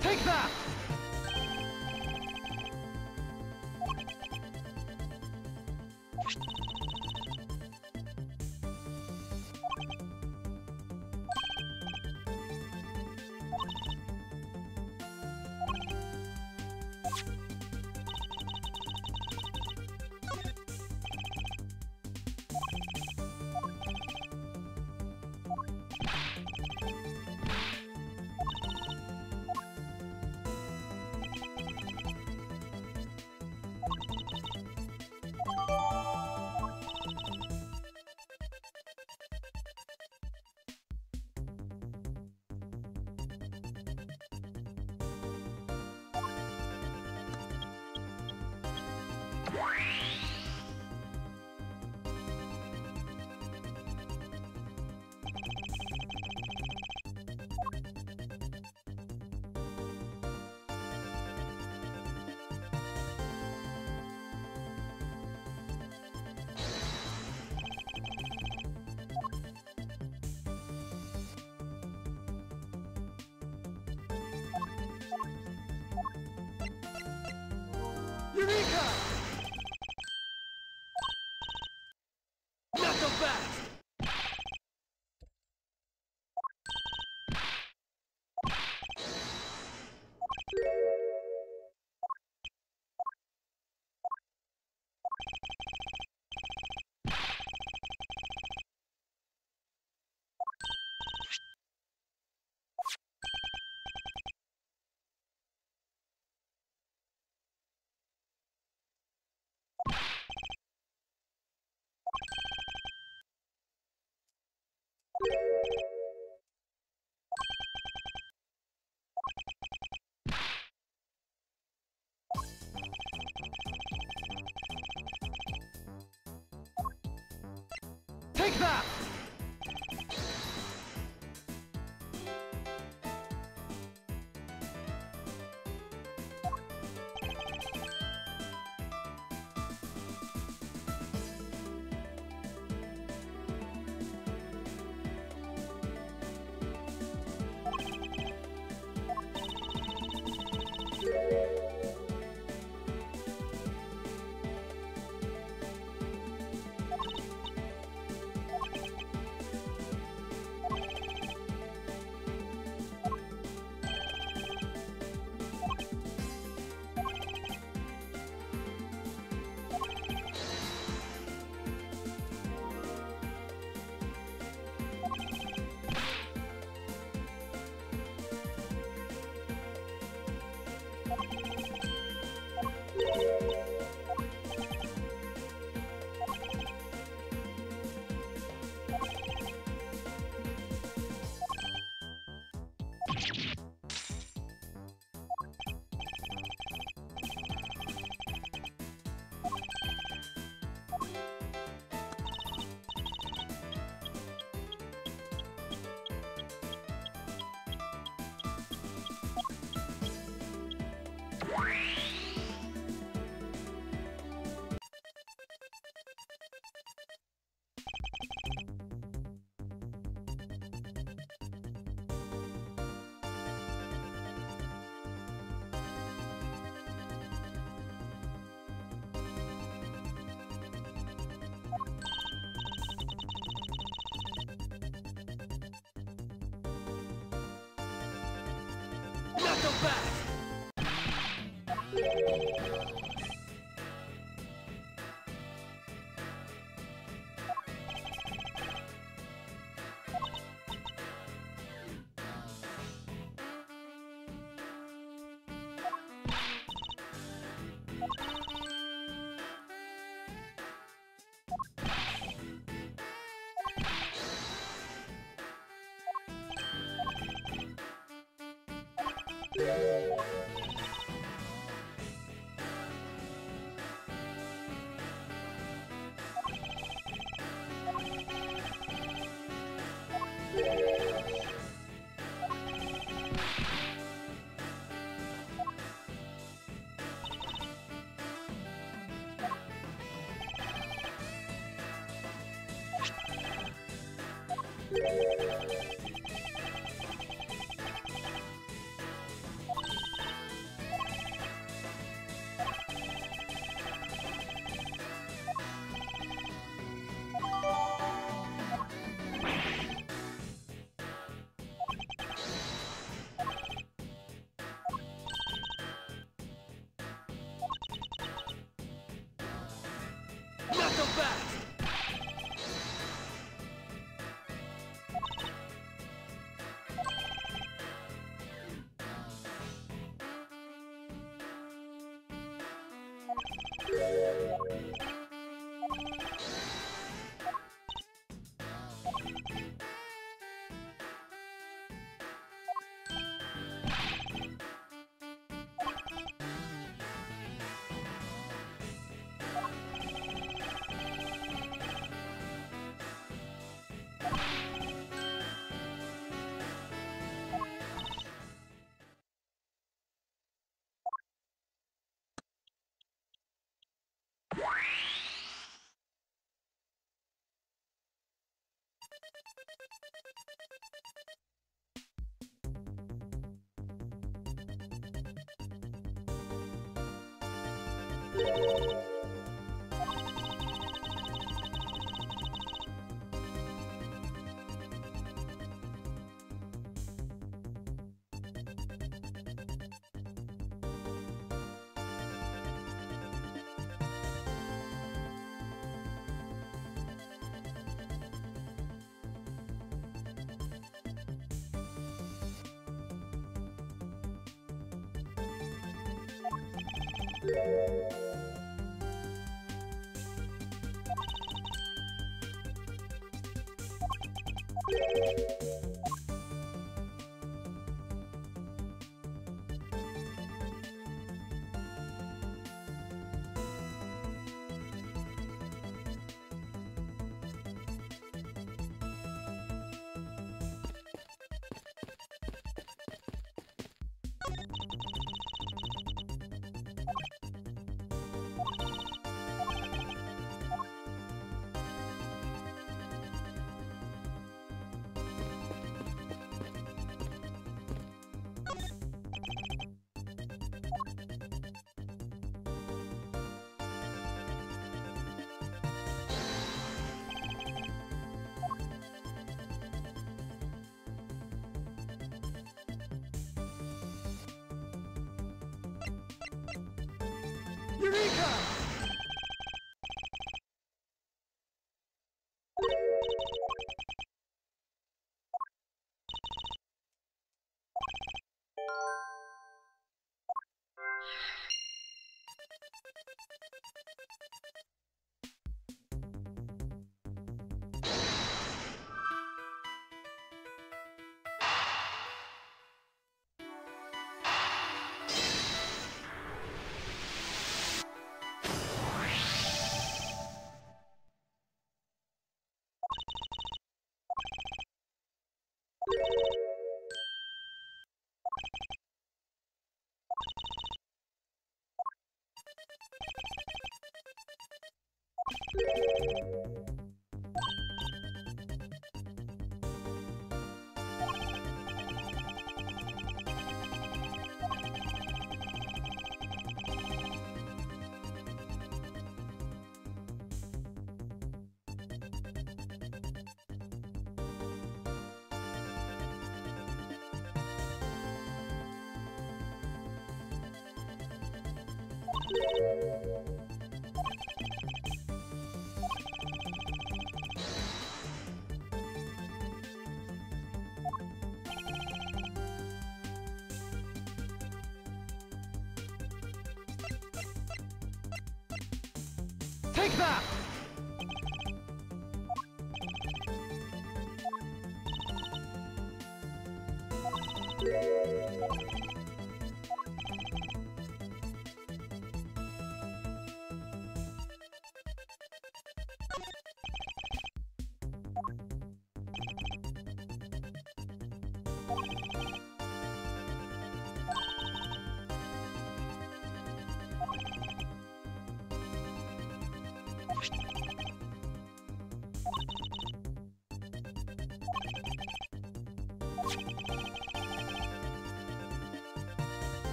Take that! Rika! Not so fast! Take that! Rika! Take that! Take that! Take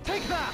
Take that!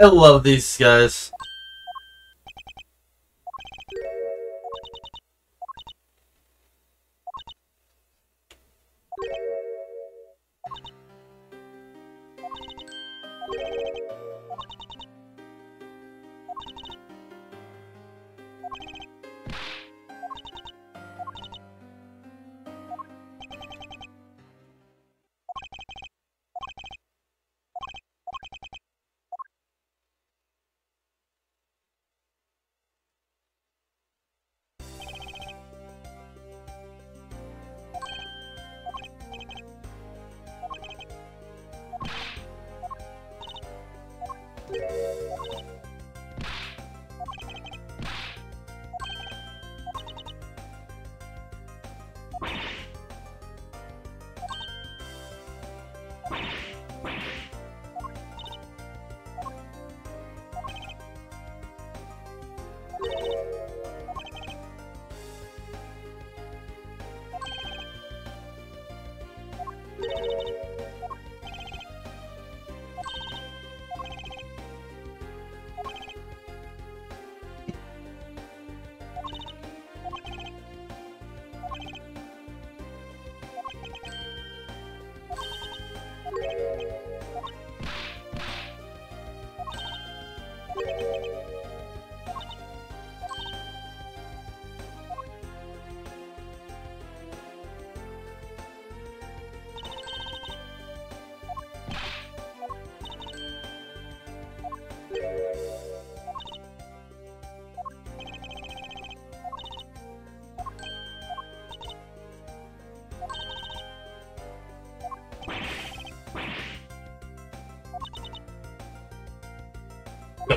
I love these guys.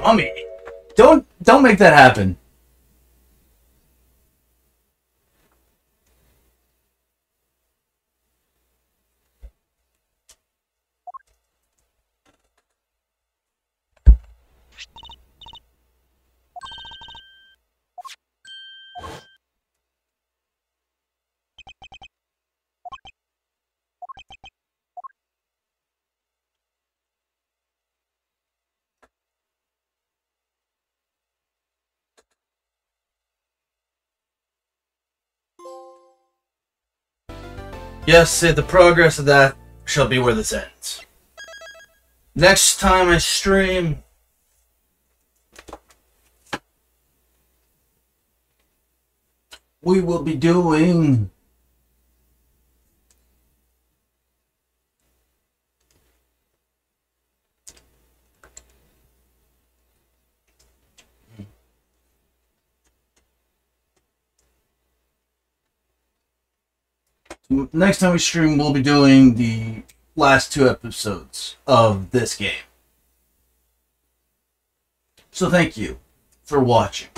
Dummy! Don't don't make that happen. Yes, the progress of that shall be where this ends. Next time I stream... we will be doing... next time we stream, we'll be doing the last two episodes of this game. So thank you for watching.